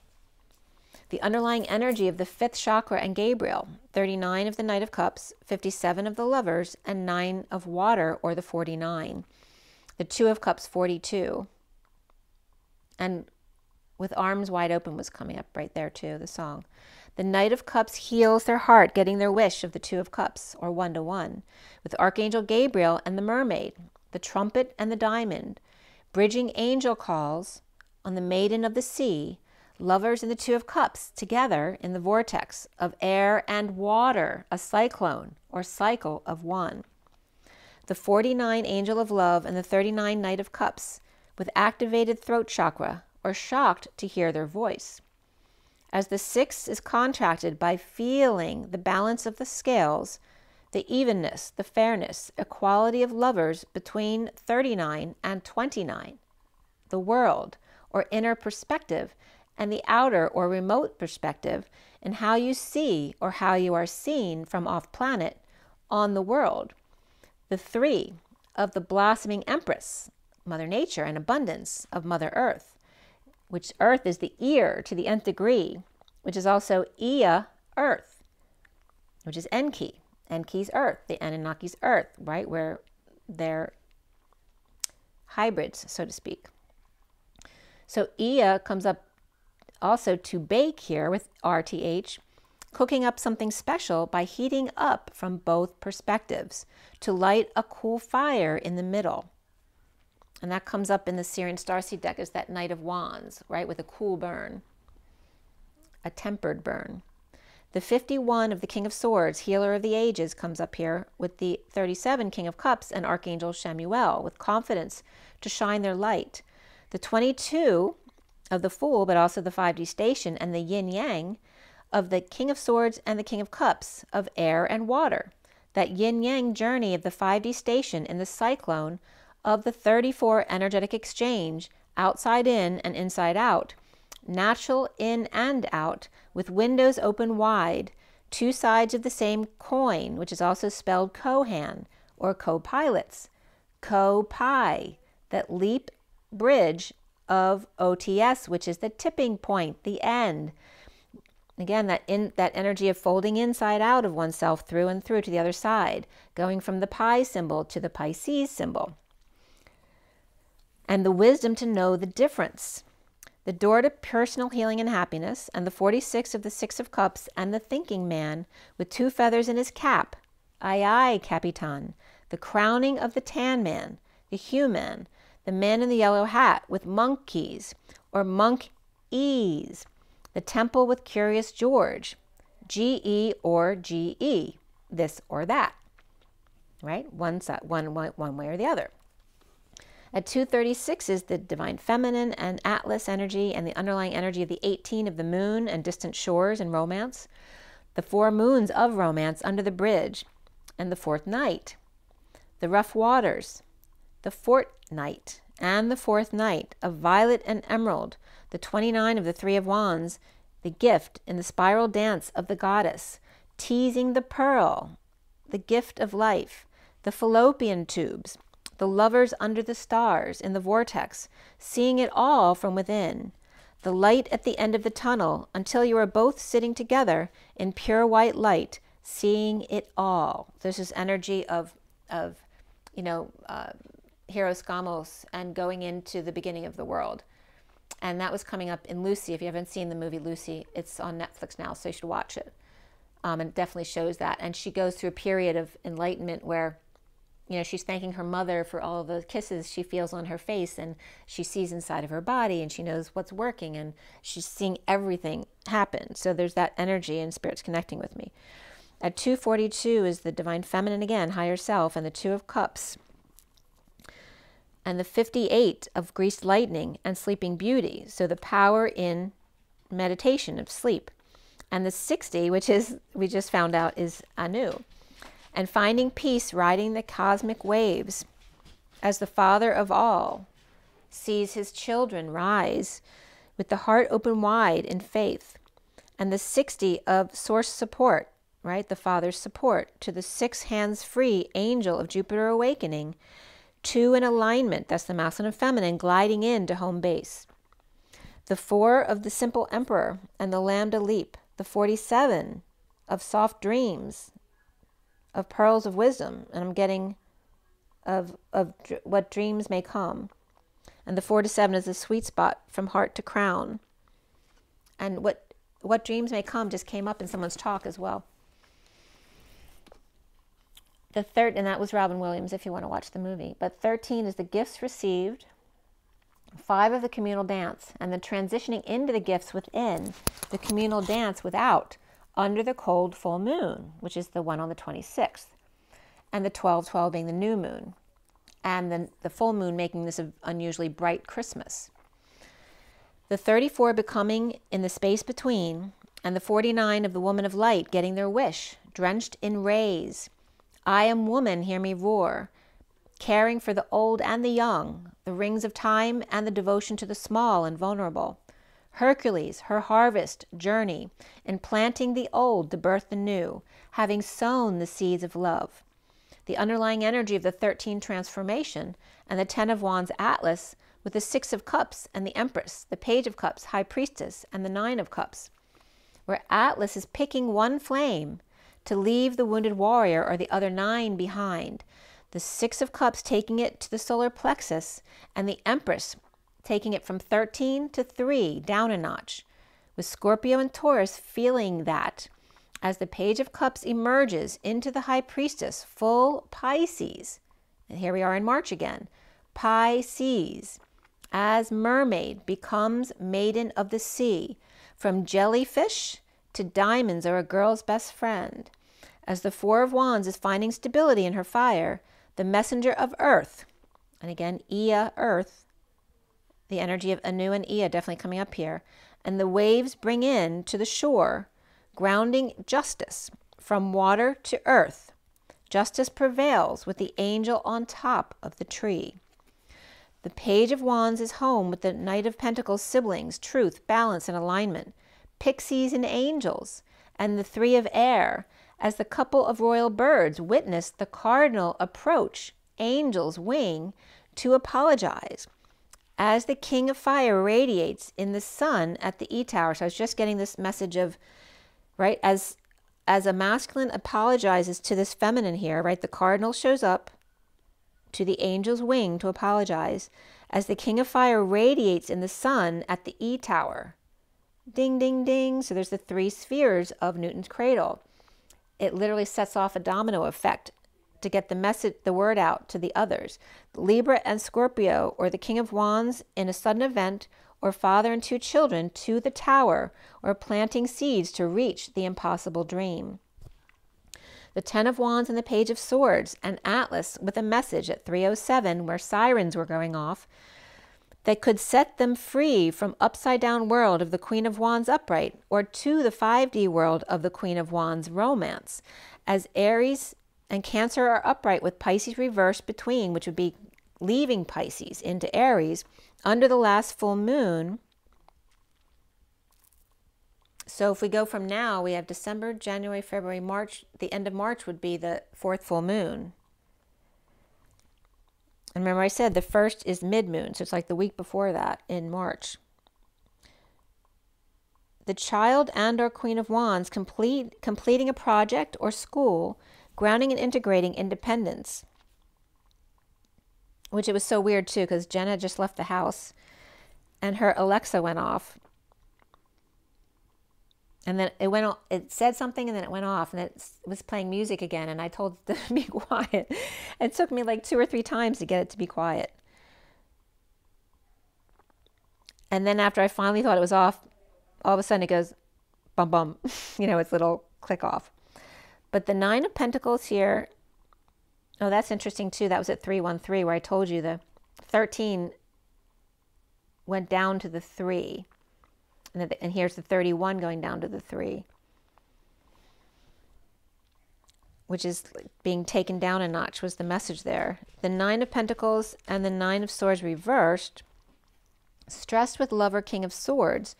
The underlying energy of the fifth chakra and Gabriel, thirty-nine of the Knight of Cups, fifty-seven of the Lovers, and nine of Water, or the forty-nine. The two of Cups, forty-two. And with arms wide open was coming up right there too, the song. The Knight of Cups heals their heart, getting their wish of the Two of Cups, or one to one, with Archangel Gabriel and the Mermaid, the Trumpet and the Diamond, bridging angel calls on the Maiden of the Sea, lovers in the Two of Cups, together in the vortex of air and water, a cyclone, or cycle of one. The forty-nine Angel of Love and the thirty-nine Knight of Cups, with activated throat chakra, or shocked to hear their voice. As the six is contracted by feeling the balance of the scales, the evenness, the fairness, equality of lovers between thirty-nine and twenty-nine, the world, or inner perspective, and the outer or remote perspective, and how you see or how you are seen from off planet on the world. The three of the blossoming Empress, Mother Nature and abundance of Mother Earth, which Earth is the ear to the nth degree, which is also Ea Earth, which is Enki, Enki's Earth, the Anunnaki's Earth, right, where they're hybrids, so to speak. So Ea comes up also to bake here with R T H, cooking up something special by heating up from both perspectives to light a cool fire in the middle. And that comes up in the Syrian Starseed deck as that Knight of Wands, right, with a cool burn, a tempered burn. The fifty-one of the King of Swords, Healer of the Ages, comes up here with the thirty-seven King of Cups and Archangel Shamuel, with confidence to shine their light. The twenty-two of the Fool, but also the five D Station, and the yin-yang of the King of Swords and the King of Cups, of air and water. That yin-yang journey of the five D Station in the cyclone of the thirty-four energetic exchange, outside in and inside out, natural in and out, with windows open wide, two sides of the same coin, which is also spelled Kohan, or co-pilots, co-pi, that leap bridge of O T S, which is the tipping point, the end. Again, that, in, that energy of folding inside out of oneself through and through to the other side, going from the Pi symbol to the Pisces symbol. And the wisdom to know the difference. The door to personal healing and happiness, and the forty-six of the Six of Cups and the Thinking Man with two feathers in his cap, aye aye Capitan, the crowning of the Tan Man, the Human, the man in the yellow hat with monkeys, or monk-ease, the temple with Curious George, G E or G E, this or that, right? One, side, one, one way or the other. At two thirty-six is the Divine Feminine and Atlas energy and the underlying energy of the eighteen of the Moon and Distant Shores and Romance, the Four Moons of Romance under the bridge, and the Fourth Night, the Rough Waters, the Fort Night, and the Fourth Night of Violet and Emerald, the twenty-nine of the Three of Wands, the gift in the spiral dance of the Goddess, teasing the pearl, the gift of life, the fallopian tubes, the lovers under the stars in the vortex, seeing it all from within, the light at the end of the tunnel until you are both sitting together in pure white light, seeing it all. There's this energy of, of you know, uh, Hieros Gamos and going into the beginning of the world. And that was coming up in Lucy. If you haven't seen the movie Lucy, it's on Netflix now, so you should watch it. Um, and it definitely shows that. And she goes through a period of enlightenment where, you know, she's thanking her mother for all the kisses she feels on her face, and she sees inside of her body, and she knows what's working, and she's seeing everything happen. So there's that energy, and Spirit's connecting with me. At two forty-two is the Divine Feminine again, Higher Self, and the Two of Cups, and the fifty-eight of Greased Lightning and Sleeping Beauty, so the power in meditation of sleep, and the sixty, which is, we just found out, is Anu. And finding peace, riding the cosmic waves, as the Father of all sees his children rise with the heart open wide in faith. And the sixty of source support, right, the Father's support, to the six hands-free Angel of Jupiter awakening, two in alignment, that's the masculine and feminine, gliding in to home base. The four of the Simple Emperor and the Lambda Leap, the forty-seven of soft dreams, of pearls of wisdom, and I'm getting of, of dr- what dreams may come. And the four to seven is the sweet spot from heart to crown. And what What dreams may come just came up in someone's talk as well. The third, and that was Robin Williams if you want to watch the movie. But thirteen is the gifts received, five of the communal dance, and the transitioning into the gifts within the communal dance without, under the cold full moon, which is the one on the twenty-sixth, and the twelve twelve being the new moon, and then the full moon making this an unusually bright Christmas. The thirty-four becoming in the space between, and the forty-nine of the woman of light getting their wish, drenched in rays. I am woman, hear me roar, caring for the old and the young, the rings of time and the devotion to the small and vulnerable. Hercules, her harvest, journey, in planting the old to birth the new, having sown the seeds of love. The underlying energy of the thirteen transformation and the Ten of Wands Atlas with the Six of Cups and the Empress, the Page of Cups, High Priestess, and the Nine of Cups, where Atlas is picking one flame to leave the wounded warrior or the other nine behind. The Six of Cups taking it to the solar plexus, and the Empress taking it from thirteen to three, down a notch, with Scorpio and Taurus feeling that as the Page of Cups emerges into the High Priestess, full Pisces. And here we are in March again. Pisces, as mermaid, becomes maiden of the sea, from jellyfish to diamonds are a girl's best friend. As the Four of Wands is finding stability in her fire, the messenger of earth, and again, Ea, earth, the energy of Anu and Ea definitely coming up here, and the waves bring in to the shore, grounding justice from water to earth. Justice prevails with the angel on top of the tree. The Page of Wands is home with the Knight of Pentacles siblings, truth, balance, and alignment, pixies and angels, and the Three of Air, as the couple of royal birds witness the cardinal approach, angel's wing, to apologize, as the King of Fire radiates in the sun at the E Tower. So I was just getting this message of, right, as as a masculine apologizes to this feminine here, right, the cardinal shows up to the angel's wing to apologize, as the King of Fire radiates in the sun at the E Tower. Ding, ding, ding. So there's the three spheres of Newton's cradle. It literally sets off a domino effect to get the message, the word out to the others. Libra and Scorpio, or the King of Wands in a sudden event, or father and two children to the tower, or planting seeds to reach the impossible dream. The Ten of Wands and the Page of Swords, and Atlas with a message at three oh seven where sirens were going off that could set them free from upside down world of the Queen of Wands upright, or to the five D world of the Queen of Wands romance, as Aries and Cancer are upright with Pisces reversed between, which would be leaving Pisces into Aries under the last full moon. So if we go from now, we have December, January, February, March. The end of March would be the fourth full moon. And remember I said the first is mid-moon, so it's like the week before that in March. The Child and or Queen of Wands complete, completing a project or school, grounding and integrating independence, which it was so weird too because Jenna just left the house and her Alexa went off, and then it went, it said something and then it went off and it was playing music again, and I told it to be quiet. It took me like two or three times to get it to be quiet, and then after I finally thought it was off, all of a sudden it goes bum bum, you know, its little click off. But the Nine of Pentacles here, oh, that's interesting too. That was at three one three where I told you the thirteen went down to the three. And, the, and here's the thirty-one going down to the three, which is being taken down a notch was the message there. The Nine of Pentacles and the Nine of Swords reversed, stressed with love or King of Swords,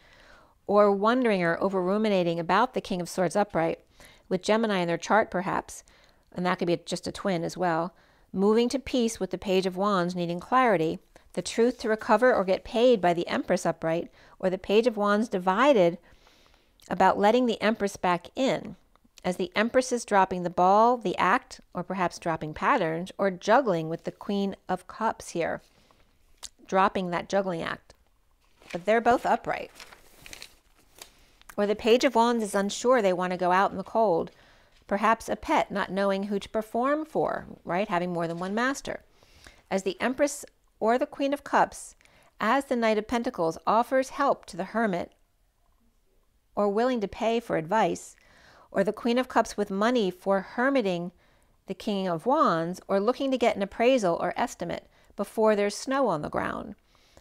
or wondering or over-ruminating about the King of Swords upright, with Gemini in their chart perhaps, and that could be just a twin as well, moving to peace with the Page of Wands needing clarity, the truth to recover or get paid by the Empress upright, or the Page of Wands divided about letting the Empress back in, as the Empress is dropping the ball, the act, or perhaps dropping patterns, or juggling with the Queen of Cups here, dropping that juggling act. But they're both upright. Or the Page of Wands is unsure they want to go out in the cold. Perhaps a pet not knowing who to perform for, right? Having more than one master. As the Empress or the Queen of Cups, as the Knight of Pentacles offers help to the Hermit or willing to pay for advice, or the Queen of Cups with money for hermiting the King of Wands, or looking to get an appraisal or estimate before there's snow on the ground.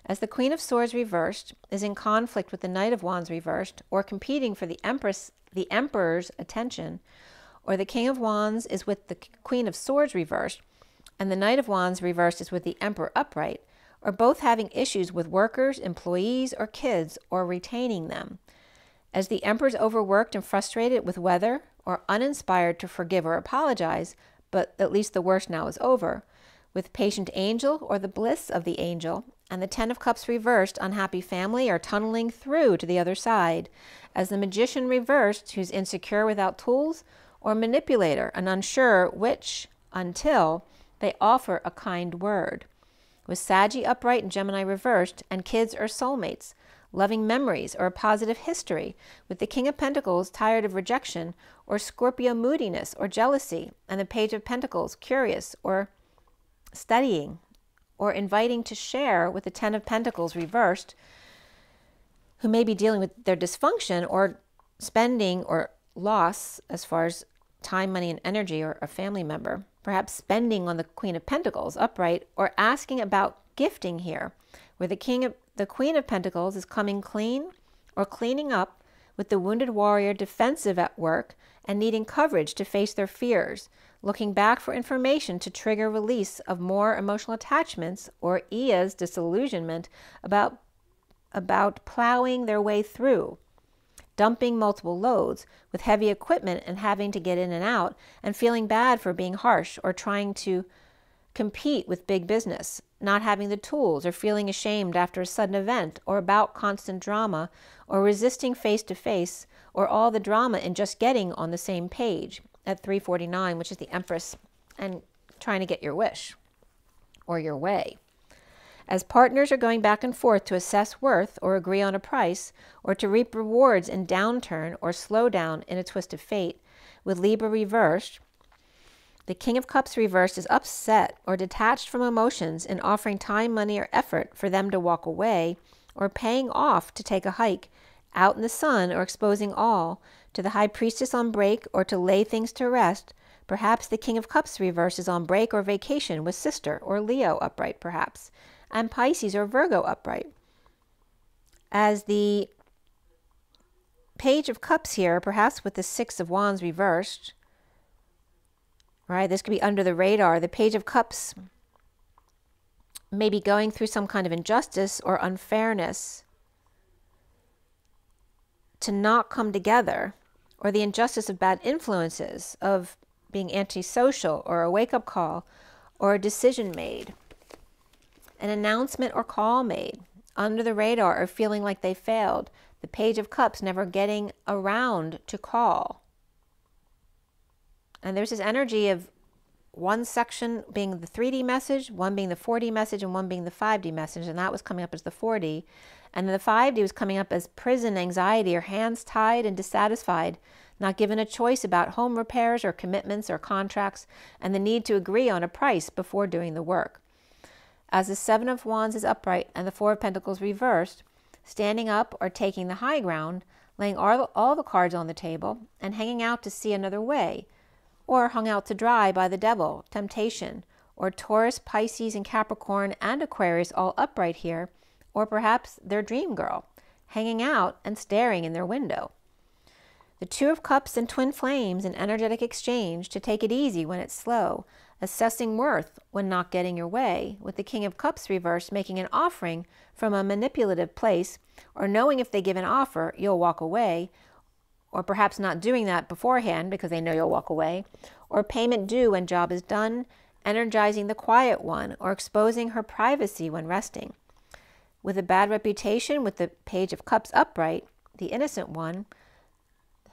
As the Queen of Swords reversed is in conflict with the Knight of Wands reversed, or competing for the Empress, the Emperor's attention, or the King of Wands is with the Queen of Swords reversed, and the Knight of Wands reversed is with the Emperor upright, or both having issues with workers, employees, or kids, or retaining them. As the Emperor's overworked and frustrated with weather, or uninspired to forgive or apologize, but at least the worst now is over, with Patient Angel or the Bliss of the Angel, and the Ten of Cups reversed, unhappy family are tunneling through to the other side, as the Magician reversed, who's insecure without tools, or manipulator, and unsure which, until they offer a kind word. With Saggy upright and Gemini reversed, and kids or soulmates, loving memories or a positive history, with the King of Pentacles tired of rejection, or Scorpio moodiness or jealousy, and the Page of Pentacles curious or studying, or inviting to share, with the Ten of Pentacles reversed, who may be dealing with their dysfunction or spending or loss as far as time, money, and energy, or a family member, perhaps spending on the Queen of Pentacles upright, or asking about gifting here, where the King of The Queen of Pentacles is coming clean or cleaning up, with the wounded warrior defensive at work and needing coverage to face their fears, looking back for information to trigger release of more emotional attachments, or Ia's disillusionment about, about plowing their way through, dumping multiple loads with heavy equipment and having to get in and out, and feeling bad for being harsh or trying to compete with big business, not having the tools, or feeling ashamed after a sudden event, or about constant drama, or resisting face-to-face, or all the drama in just getting on the same page at three forty-nine, which is the Empress, and trying to get your wish or your way. As partners are going back and forth to assess worth or agree on a price, or to reap rewards in downturn or slow down in a twist of fate, with Libra reversed, the King of Cups reversed is upset or detached from emotions in offering time, money, or effort for them to walk away, or paying off to take a hike out in the sun, or exposing all to the High Priestess on break or to lay things to rest. Perhaps the King of Cups reversed is on break or vacation with Sister or Leo upright, perhaps, and Pisces or Virgo upright. As the Page of Cups here, perhaps with the Six of Wands reversed, right, this could be under the radar. The Page of Cups may be going through some kind of injustice or unfairness to not come together, or the injustice of bad influences, of being antisocial, or a wake-up call, or a decision made, an announcement or call made, under the radar, or feeling like they failed. The Page of Cups never getting around to call. And there's this energy of one section being the three D message, one being the four D message, and one being the five D message. And that was coming up as the four D. And then the five D was coming up as prison anxiety, or hands tied and dissatisfied, not given a choice about home repairs or commitments or contracts, and the need to agree on a price before doing the work. As the Seven of Wands is upright and the Four of Pentacles reversed, standing up or taking the high ground, laying all, all the cards on the table, and hanging out to see another way, or hung out to dry by the devil, temptation, or Taurus, Pisces, and Capricorn, and Aquarius all upright here, or perhaps their dream girl, hanging out and staring in their window. The Two of Cups and Twin Flames, an energetic exchange to take it easy when it's slow, assessing worth when not getting your way, with the King of Cups reversed making an offering from a manipulative place, or knowing if they give an offer, you'll walk away, or perhaps not doing that beforehand because they know you'll walk away, or payment due when job is done, energizing the quiet one, or exposing her privacy when resting. With a bad reputation, with the Page of Cups upright, the innocent one,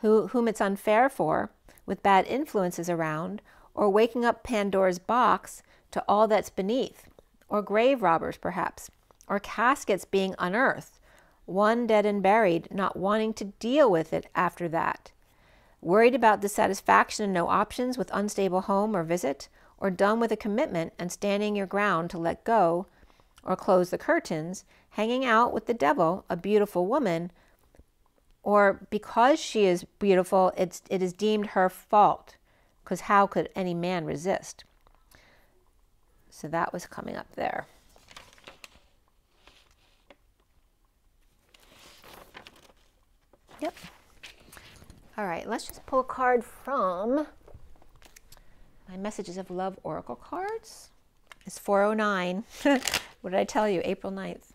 who, whom it's unfair for, with bad influences around, or waking up Pandora's box to all that's beneath, or grave robbers perhaps, or caskets being unearthed, one dead and buried, not wanting to deal with it after that. Worried about dissatisfaction and no options with unstable home or visit, or done with a commitment and standing your ground to let go or close the curtains, hanging out with the devil, a beautiful woman, or because she is beautiful, it's, it is deemed her fault, because how could any man resist? So that was coming up there. Yep. All right, let's just pull a card from my Messages of Love Oracle cards. It's four oh nine. What did I tell you? April ninth.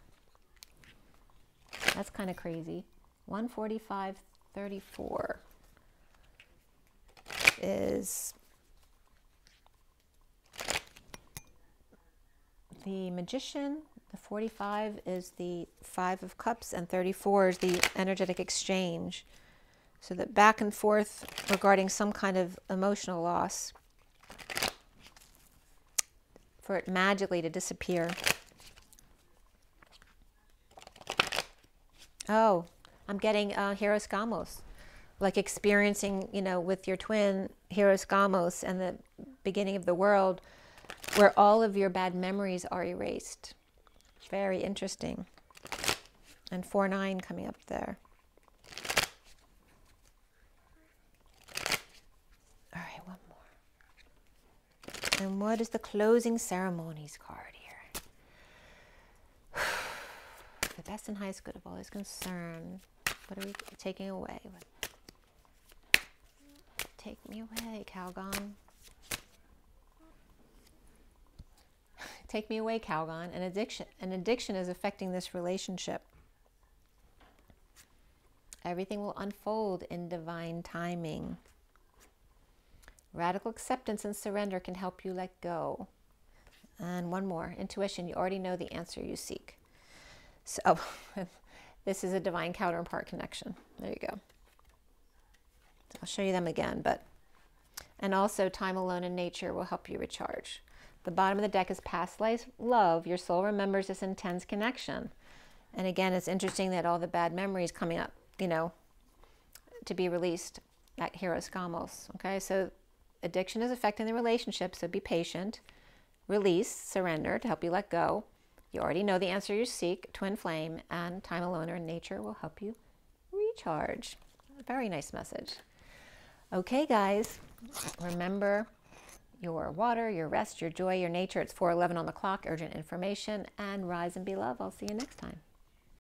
That's kind of crazy. one forty-five thirty-four is the Magician. The forty-five is the Five of Cups, and thirty-four is the energetic exchange. So that back and forth regarding some kind of emotional loss, for it magically to disappear. Oh, I'm getting uh, Hieros Gamos, like experiencing, you know, with your twin, Hieros Gamos and the beginning of the world, where all of your bad memories are erased. Very interesting. And four nine coming up there. And what is the closing ceremonies card here? The best and highest good of all is concerned. What are we taking away? Take me away, Calgon. Take me away, Calgon. An addiction, an addiction is affecting this relationship. Everything will unfold in divine timing. Radical acceptance and surrender can help you let go. And one more, intuition. You already know the answer you seek. So this is a divine counterpart connection. There you go. I'll show you them again, but, and also time alone in nature will help you recharge. The bottom of the deck is past life love. Your soul remembers this intense connection. And again, it's interesting that all the bad memories coming up, you know, to be released at Hieros Gamos. Okay, so addiction is affecting the relationship, so be patient. Release, surrender to help you let go. You already know the answer you seek, twin flame, and time alone or in nature will help you recharge. A very nice message. Okay, guys, remember your water, your rest, your joy, your nature. It's four eleven on the clock, urgent information, and rise and be love. I'll see you next time.